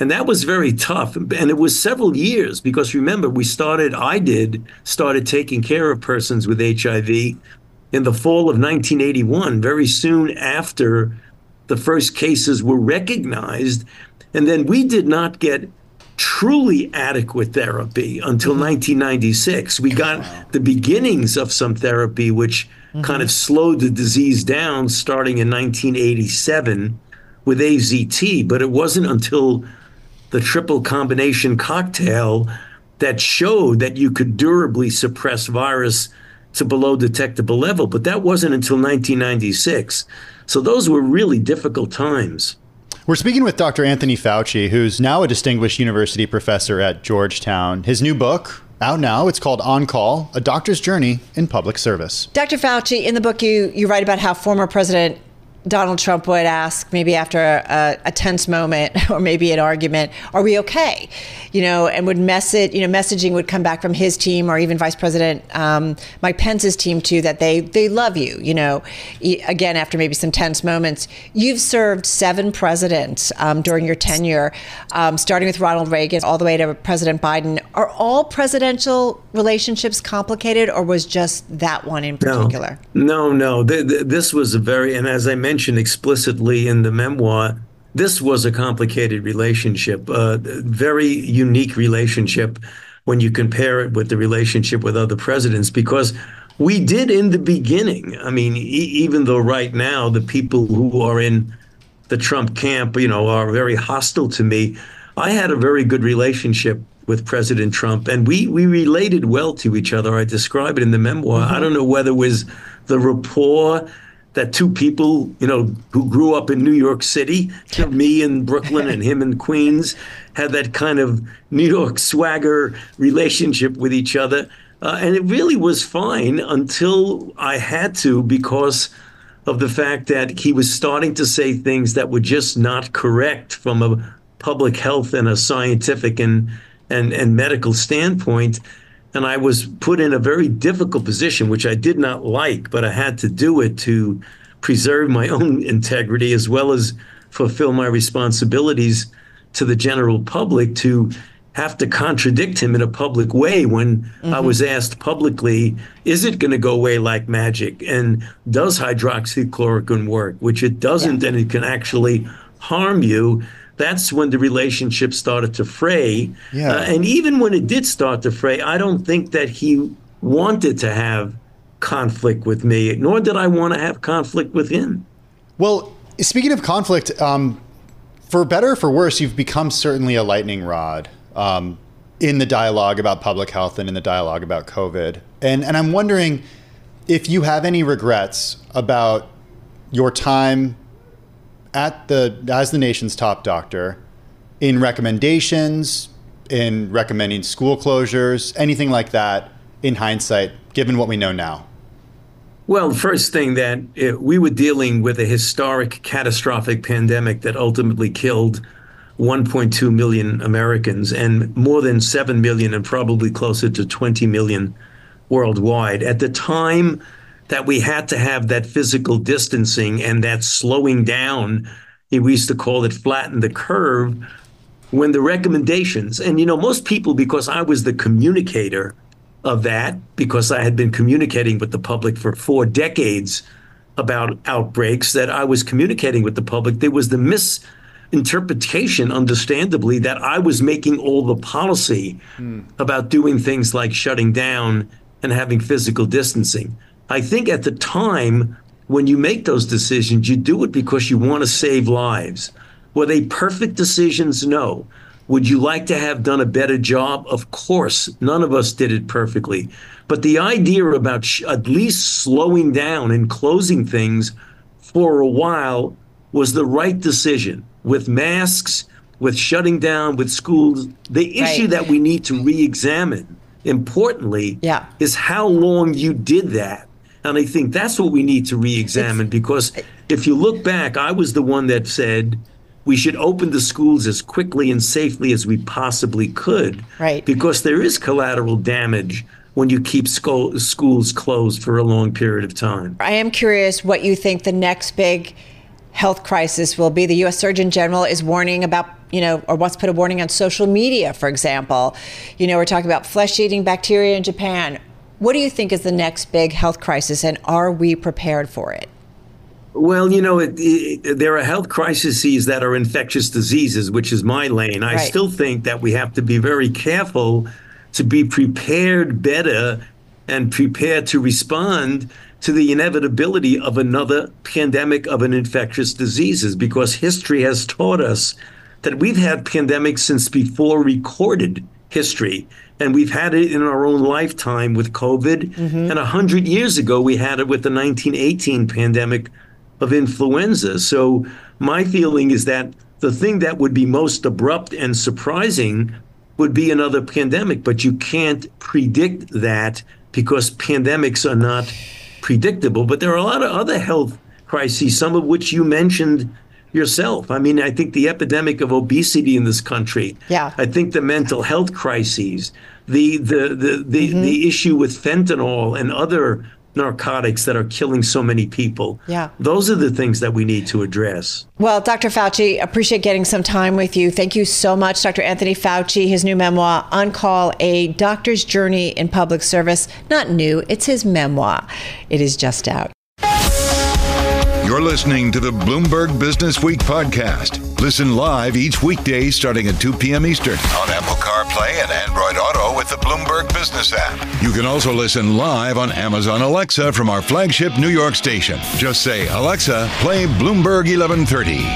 And that was very tough. And it was several years because, remember, we started, I did, started taking care of persons with H I V in the fall of nineteen eighty-one, very soon after the first cases were recognized. And then we did not get truly adequate therapy until mm-hmm. nineteen ninety-six. We got the beginnings of some therapy, which mm-hmm. kind of slowed the disease down starting in nineteen eighty-seven with A Z T, but it wasn't until the triple combination cocktail that showed that you could durably suppress virus to below detectable level. But that wasn't until nineteen ninety-six. So those were really difficult times. We're speaking with Doctor Anthony Fauci, who's now a distinguished university professor at Georgetown. His new book, out now, it's called On Call, A Doctor's Journey in Public Service. Doctor Fauci, in the book, you, you write about how former President Donald Trump would ask, maybe after a, a tense moment or maybe an argument, are we okay? You know, and would message, you know, messaging would come back from his team or even Vice President um, Mike Pence's team too, that they they love you, you know, again, after maybe some tense moments. You've served seven presidents um, during your tenure, um, starting with Ronald Reagan all the way to President Biden. Are all presidential relationships complicated, or was just that one in particular? No, no, no. The, the, this was a very, and as I mentioned, mentioned explicitly in the memoir, this was a complicated relationship, a very unique relationship when you compare it with the relationship with other presidents, because we did in the beginning. I mean, e- even though right now the people who are in the Trump camp, you know, are very hostile to me, I had a very good relationship with President Trump, and we we related well to each other. I describe it in the memoir. Mm-hmm. I don't know whether it was the rapport that two people, you know, who grew up in New York City, me in Brooklyn and him in Queens, had that kind of New York swagger relationship with each other. Uh, and it really was fine until I had to, because of the fact that he was starting to say things that were just not correct from a public health and a scientific and, and, and medical standpoint. And I was put in a very difficult position, which I did not like, but I had to do it to preserve my own integrity as well as fulfill my responsibilities to the general public, to have to contradict him in a public way when mm-hmm. I was asked publicly, is it going to go away like magic? And does hydroxychloroquine work? Which it doesn't, yeah. and it can actually harm you. That's when the relationship started to fray. Yeah. Uh, and even when it did start to fray, I don't think that he wanted to have conflict with me, nor did I want to have conflict with him. Well, speaking of conflict, um, for better or for worse, you've become certainly a lightning rod um, in the dialogue about public health and in the dialogue about COVID. And, and I'm wondering if you have any regrets about your time at the, as the nation's top doctor, in recommendations, in recommending school closures, anything like that, in hindsight, given what we know now? Well, first thing that uh, we were dealing with a historic, catastrophic pandemic that ultimately killed one point two million Americans and more than seven million and probably closer to twenty million worldwide. At the time that we had to have that physical distancing and that slowing down, we used to call it flatten the curve, when the recommendations, and you know, most people, because I was the communicator of that, because I had been communicating with the public for four decades about outbreaks that I was communicating with the public, there was the misinterpretation, understandably, that I was making all the policy mm. about doing things like shutting down and having physical distancing. I think at the time when you make those decisions, you do it because you want to save lives. Were they perfect decisions? No. Would you like to have done a better job? Of course, none of us did it perfectly. But the idea about sh- at least slowing down and closing things for a while was the right decision, with masks, with shutting down, with schools. The issue right. that we need to re-examine, importantly, yeah. is how long you did that. And I think that's what we need to re-examine, because if you look back, I was the one that said we should open the schools as quickly and safely as we possibly could, right. because there is collateral damage when you keep sco- schools closed for a long period of time. I am curious what you think the next big health crisis will be. The U S Surgeon General is warning about, you know, or wants to put a warning on social media, for example. You know, we're talking about flesh-eating bacteria in Japan. What do you think is the next big health crisis, and are we prepared for it? Well, you know, it, it, there are health crises that are infectious diseases, which is my lane. I right. still think that we have to be very careful to be prepared better and prepared to respond to the inevitability of another pandemic of an infectious diseases, because history has taught us that we've had pandemics since before recorded history. And we've had it in our own lifetime with COVID. Mm-hmm. And one hundred years ago, we had it with the nineteen eighteen pandemic of influenza. So my feeling is that the thing that would be most abrupt and surprising would be another pandemic. But you can't predict that, because pandemics are not predictable. But there are a lot of other health crises, some of which you mentioned yourself. I mean, I think the epidemic of obesity in this country. Yeah. I think the mental health crises, the the the the, mm-hmm. the issue with fentanyl and other narcotics that are killing so many people. Yeah. Those are the things that we need to address. Well, Doctor Fauci, appreciate getting some time with you. Thank you so much, Doctor Anthony Fauci. His new memoir, On Call, A Doctor's Journey in Public Service. Not new, it's his memoir. It is just out. You're listening to the Bloomberg Business Week podcast. Listen live each weekday starting at two p.m. Eastern on Apple CarPlay and Android Auto with the Bloomberg Business app. You can also listen live on Amazon Alexa from our flagship New York station. Just say, Alexa, play Bloomberg eleven thirty.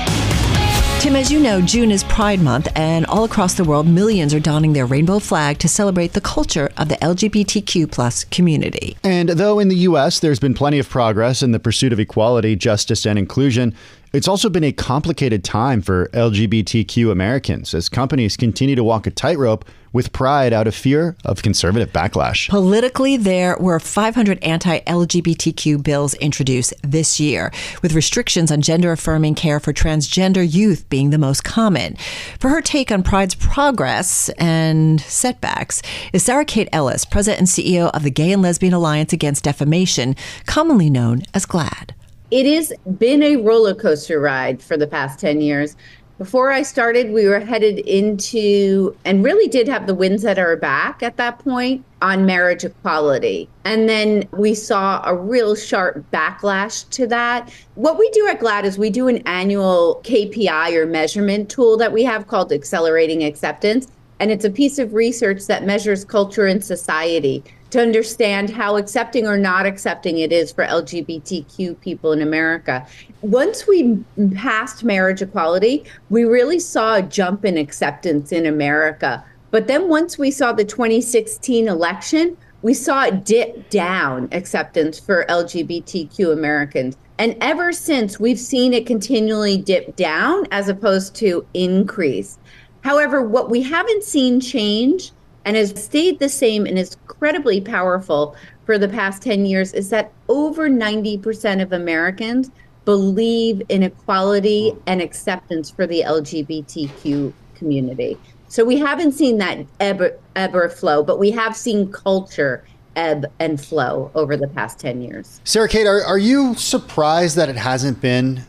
Tim, as you know, June is Pride Month, and all across the world, millions are donning their rainbow flag to celebrate the culture of the L G B T Q plus community. And though in the U S there's been plenty of progress in the pursuit of equality, justice, and inclusion, It's also been a complicated time for L G B T Q Americans as companies continue to walk a tightrope with pride out of fear of conservative backlash. Politically, there were five hundred anti-L G B T Q bills introduced this year, with restrictions on gender-affirming care for transgender youth being the most common. For her take on pride's progress and setbacks is Sarah Kate Ellis, president and C E O of the Gay and Lesbian Alliance Against Defamation, commonly known as GLAAD. It has been a roller coaster ride for the past ten years. Before I started, we were headed into, and really did have the winds at our back at that point, on marriage equality. And then we saw a real sharp backlash to that. What we do at GLAAD is we do an annual K P I or measurement tool that we have called Accelerating Acceptance. And it's a piece of research that measures culture and society to understand how accepting or not accepting it is for L G B T Q people in America. Once we passed marriage equality, we really saw a jump in acceptance in America. But then once we saw the twenty sixteen election, we saw it dip down acceptance for L G B T Q Americans. And ever since, we've seen it continually dip down as opposed to increase. However, what we haven't seen change and has stayed the same and is incredibly powerful for the past ten years is that over ninety percent of Americans believe in equality and acceptance for the L G B T Q community. So we haven't seen that ebb, ebb or flow, but we have seen culture ebb and flow over the past ten years. Sarah Kate, are, are you surprised that it hasn't been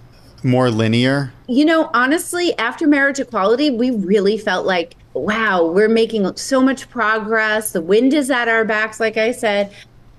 more linear? You know, honestly, after marriage equality, we really felt like, wow, we're making so much progress. The wind is at our backs, like I said.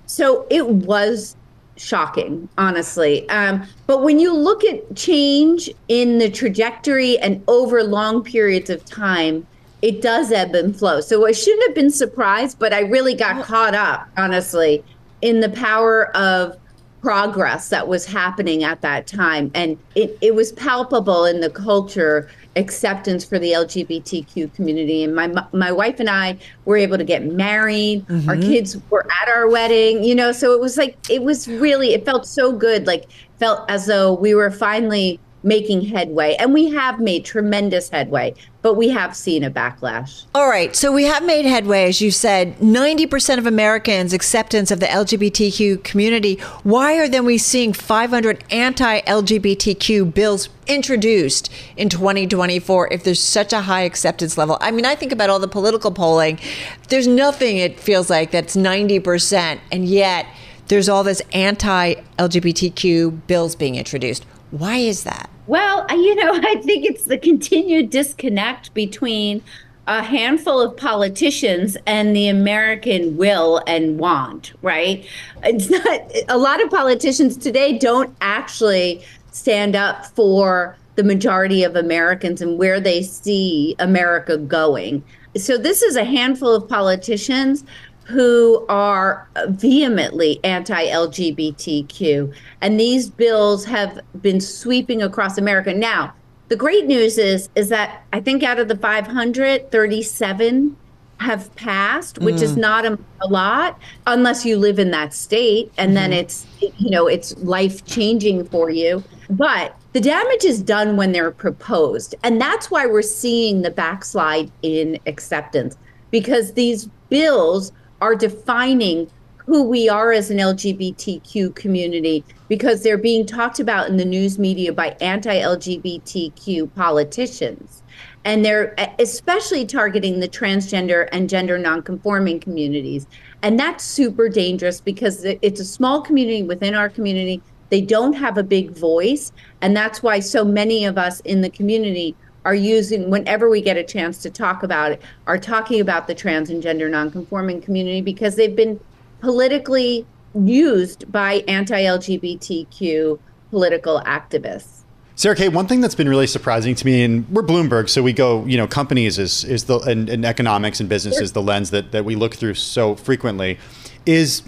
So it was shocking, honestly. Um, but when you look at change in the trajectory and over long periods of time, it does ebb and flow. So I shouldn't have been surprised, but I really got caught up, honestly, in the power of progress that was happening at that time. And it, it was palpable in the culture, acceptance for the L G B T Q community. And my my wife and I were able to get married. Mm-hmm. Our kids were at our wedding, you know, so it was like, it was really, it felt so good, like felt as though we were finally making headway. And we have made tremendous headway, but we have seen a backlash. All right. So we have made headway, as you said, ninety percent of Americans' acceptance of the L G B T Q community. Why are then we seeing five hundred anti-L G B T Q bills introduced in twenty twenty-four if there's such a high acceptance level? I mean, I think about all the political polling. There's nothing, it feels like, that's ninety percent. And yet there's all this anti-L G B T Q bills being introduced. Why is that? Well, you know, I think it's the continued disconnect between a handful of politicians and the American will and want, right? It's not, a lot of politicians today don't actually stand up for the majority of Americans and where they see America going. So this is a handful of politicians who are vehemently anti-L G B T Q. And these bills have been sweeping across America. Now, the great news is, is that I think out of the five hundred, thirty-seven have passed, which mm. is not a, a lot, unless you live in that state. And mm. then it's, you know, it's life-changing for you. But the damage is done when they're proposed. And that's why we're seeing the backslide in acceptance, because these bills are defining who we are as an L G B T Q community, because they're being talked about in the news media by anti-L G B T Q politicians. And they're especially targeting the transgender and gender nonconforming communities. And that's super dangerous, because it's a small community within our community. They don't have a big voice. And that's why so many of us in the community are using, whenever we get a chance to talk about it, are talking about the trans and gender nonconforming community, because they've been politically used by anti-L G B T Q political activists. Sarah Kate, one thing that's been really surprising to me, and we're Bloomberg, so we go, you know, companies is is the and, and economics and business is the lens that that we look through so frequently, is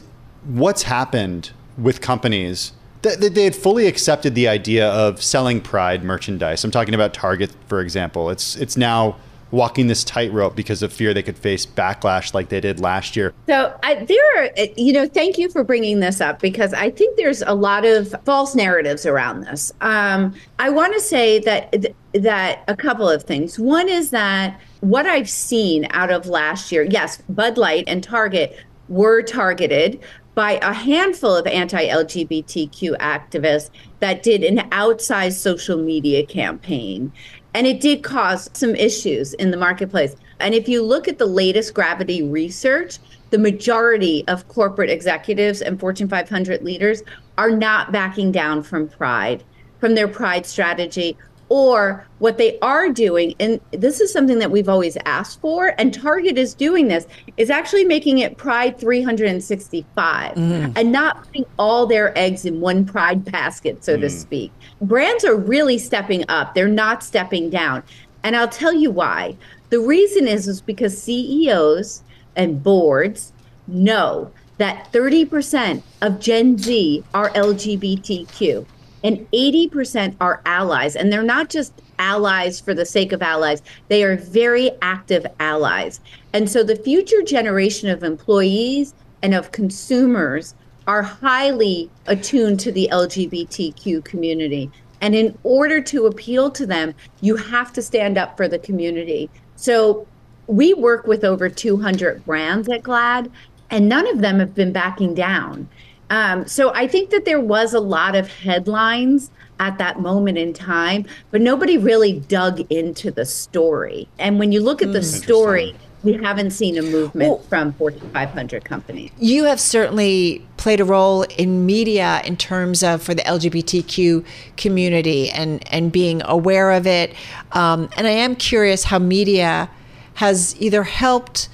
what's happened with companies that they had fully accepted the idea of selling pride merchandise. I'm talking about Target, for example. It's it's now walking this tightrope because of fear they could face backlash like they did last year? So I, there are, you know, thank you for bringing this up, because I think there's a lot of false narratives around this. Um, I want to say that, th- that a couple of things. One is that what I've seen out of last year, yes, Bud Light and Target were targeted by a handful of anti-L G B T Q activists that did an outsized social media campaign. And it did cause some issues in the marketplace. And if you look at the latest Gravity research, the majority of corporate executives and Fortune five hundred leaders are not backing down from pride, from their pride strategy, or what they are doing. And this is something that we've always asked for, and Target is doing this, is actually making it Pride three hundred sixty-five mm. and not putting all their eggs in one pride basket, so mm. to speak. Brands are really stepping up. They're not stepping down. And I'll tell you why. The reason is, is because C E Os and boards know that thirty percent of Gen Z are L G B T Q. And eighty percent are allies, and they're not just allies for the sake of allies. They are very active allies. And so the future generation of employees and of consumers are highly attuned to the L G B T Q community. And in order to appeal to them, you have to stand up for the community. So we work with over two hundred brands at GLAAD, and none of them have been backing down. Um, so I think that there was a lot of headlines at that moment in time, but nobody really dug into the story. And when you look at mm, the story, we haven't seen a movement well, from Fortune five hundred companies. You have certainly played a role in media in terms of for the L G B T Q community and, and being aware of it. Um, and I am curious how media has either helped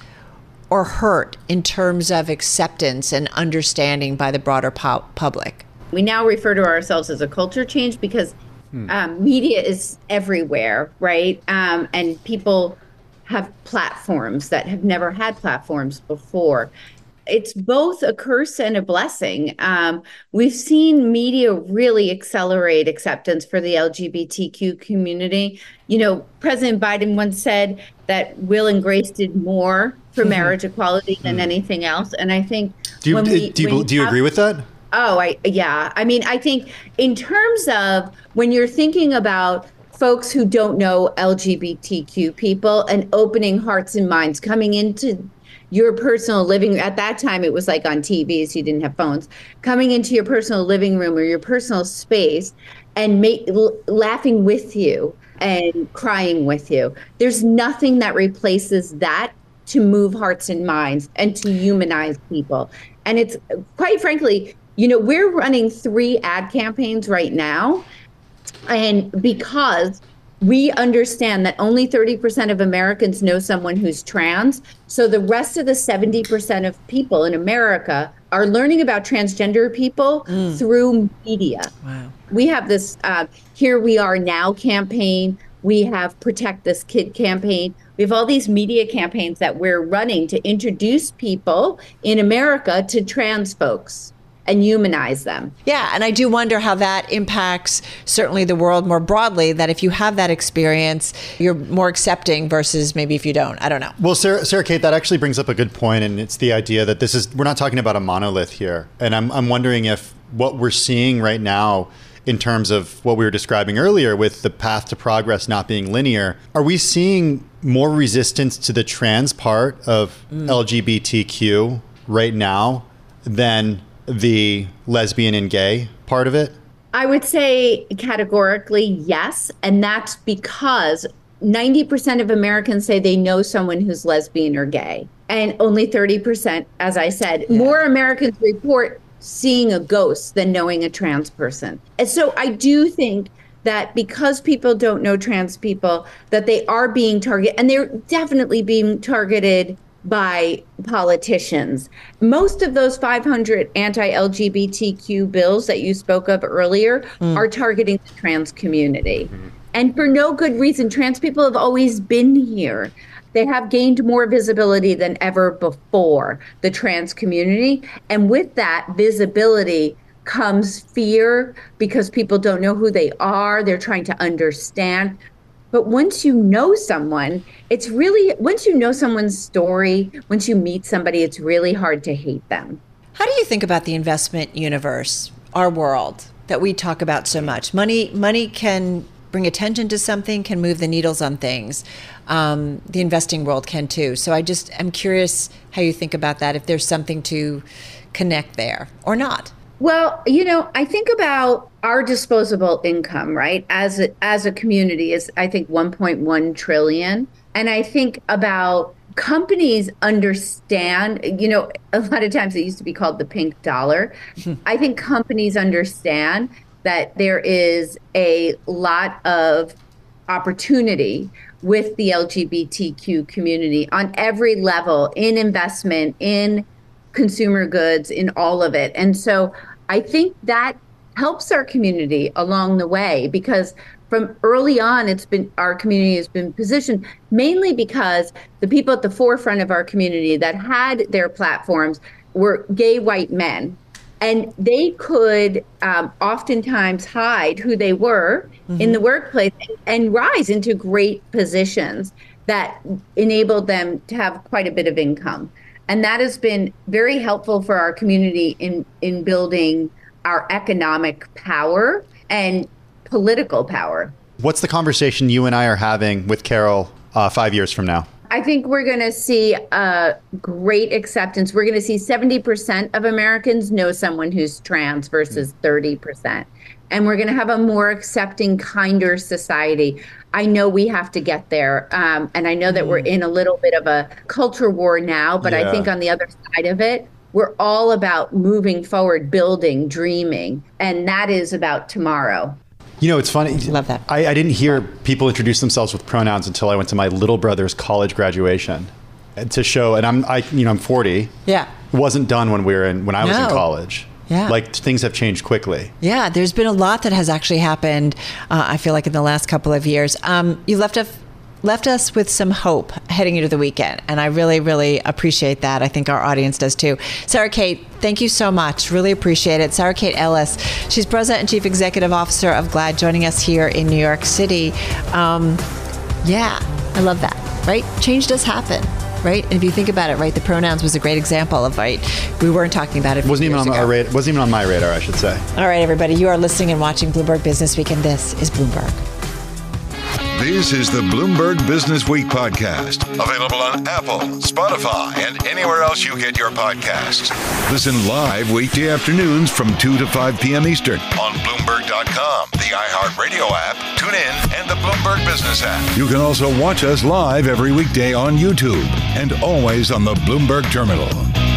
or hurt in terms of acceptance and understanding by the broader po- public? We now refer to ourselves as a culture change because hmm. um, media is everywhere, right? Um, and people have platforms that have never had platforms before. It's both a curse and a blessing. Um, we've seen media really accelerate acceptance for the L G B T Q community. You know, President Biden once said that Will and Grace did more for mm-hmm. marriage equality than mm-hmm. anything else. And I think— Do you, when we, do you, when you do you have, agree with that? Oh, I yeah. I mean, I think in terms of when you're thinking about folks who don't know L G B T Q people and opening hearts and minds, coming into your personal living, at that time it was like on T Vs, you didn't have phones, coming into your personal living room or your personal space and make, l- laughing with you and crying with you. There's nothing that replaces that to move hearts and minds and to humanize people. And it's quite frankly, you know, we're running three ad campaigns right now. And because we understand that only thirty percent of Americans know someone who's trans. So the rest of the seventy percent of people in America are learning about transgender people mm. through media. Wow. We have this uh, Here We Are Now campaign. We have Protect This Kid campaign. We have all these media campaigns that we're running to introduce people in America to trans folks and humanize them. Yeah, and I do wonder how that impacts certainly the world more broadly, that if you have that experience, you're more accepting versus maybe if you don't, I don't know. Well, Sarah, Sarah Kate, that actually brings up a good point, and it's the idea that this is, we're not talking about a monolith here. And I'm I'm wondering if what we're seeing right now in terms of what we were describing earlier with the path to progress not being linear, are we seeing more resistance to the trans part of mm. L G B T Q right now than the lesbian and gay part of it? I would say categorically yes, and that's because ninety percent of Americans say they know someone who's lesbian or gay, and only thirty percent, as I said, yeah. more Americans report seeing a ghost than knowing a trans person. And so I do think that because people don't know trans people, that they are being targeted, and they're definitely being targeted by politicians. Most of those five hundred anti-L G B T Q bills that you spoke of earlier mm. are targeting the trans community. And for no good reason. Trans people have always been here. They have gained more visibility than ever before, the trans community. And with that visibility comes fear because people don't know who they are. They're trying to understand. But once you know someone, it's really, once you know someone's story, once you meet somebody, it's really hard to hate them. How do you think about the investment universe, our world, that we talk about so much? Money, money can bring attention to something, can move the needles on things. Um, the investing world can too. So I just am curious how you think about that, if there's something to connect there or not. Well, you know, I think about our disposable income, right? As a, as a community is, I think, one point one trillion. And I think about companies understand, you know, a lot of times it used to be called the pink dollar. I think companies understand that there is a lot of opportunity with the L G B T Q community on every level, in investment, in consumer goods, in all of it. And so I think that helps our community along the way, because from early on, it's been, our community has been positioned mainly because the people at the forefront of our community that had their platforms were gay white men. And they could um, oftentimes hide who they were mm-hmm. in the workplace and, and rise into great positions that enabled them to have quite a bit of income. And that has been very helpful for our community in, in building our economic power and political power. What's the conversation you and I are having with Carol uh, five years from now? I think we're going to see a great acceptance. We're going to see seventy percent of Americans know someone who's trans versus thirty percent. And we're going to have a more accepting, kinder society. I know we have to get there. Um, and I know that we're in a little bit of a culture war now, but yeah. I think on the other side of it, we're all about moving forward, building, dreaming. And that is about tomorrow. You know, it's funny. Love that. I, I didn't hear people introduce themselves with pronouns until I went to my little brother's college graduation to show. And I'm, I, you know, I'm forty. Yeah. It wasn't done when we were in, when I was no. in college. Yeah. Like things have changed quickly. Yeah. There's been a lot that has actually happened. Uh, I feel like in the last couple of years. Um, you left us, left us with some hope heading into the weekend. And I really, really appreciate that. I think our audience does too. Sarah Kate, thank you so much. Really appreciate it. Sarah Kate Ellis, she's President and Chief Executive Officer of GLAAD, joining us here in New York City. Um, yeah, I love that, right? Change does happen, right? And if you think about it, right, the pronouns was a great example of, right, we weren't talking about it. Wasn't even on our radar, wasn't even on my radar, I should say. All right, everybody, you are listening and watching Bloomberg Business Week, and this is Bloomberg. This is the Bloomberg Business Week podcast, available on Apple, Spotify, and anywhere else you get your podcasts. Listen live weekday afternoons from two to five p.m. Eastern on Bloomberg dot com, the iHeartRadio app, TuneIn, and the Bloomberg Business app. You can also watch us live every weekday on YouTube and always on the Bloomberg Terminal.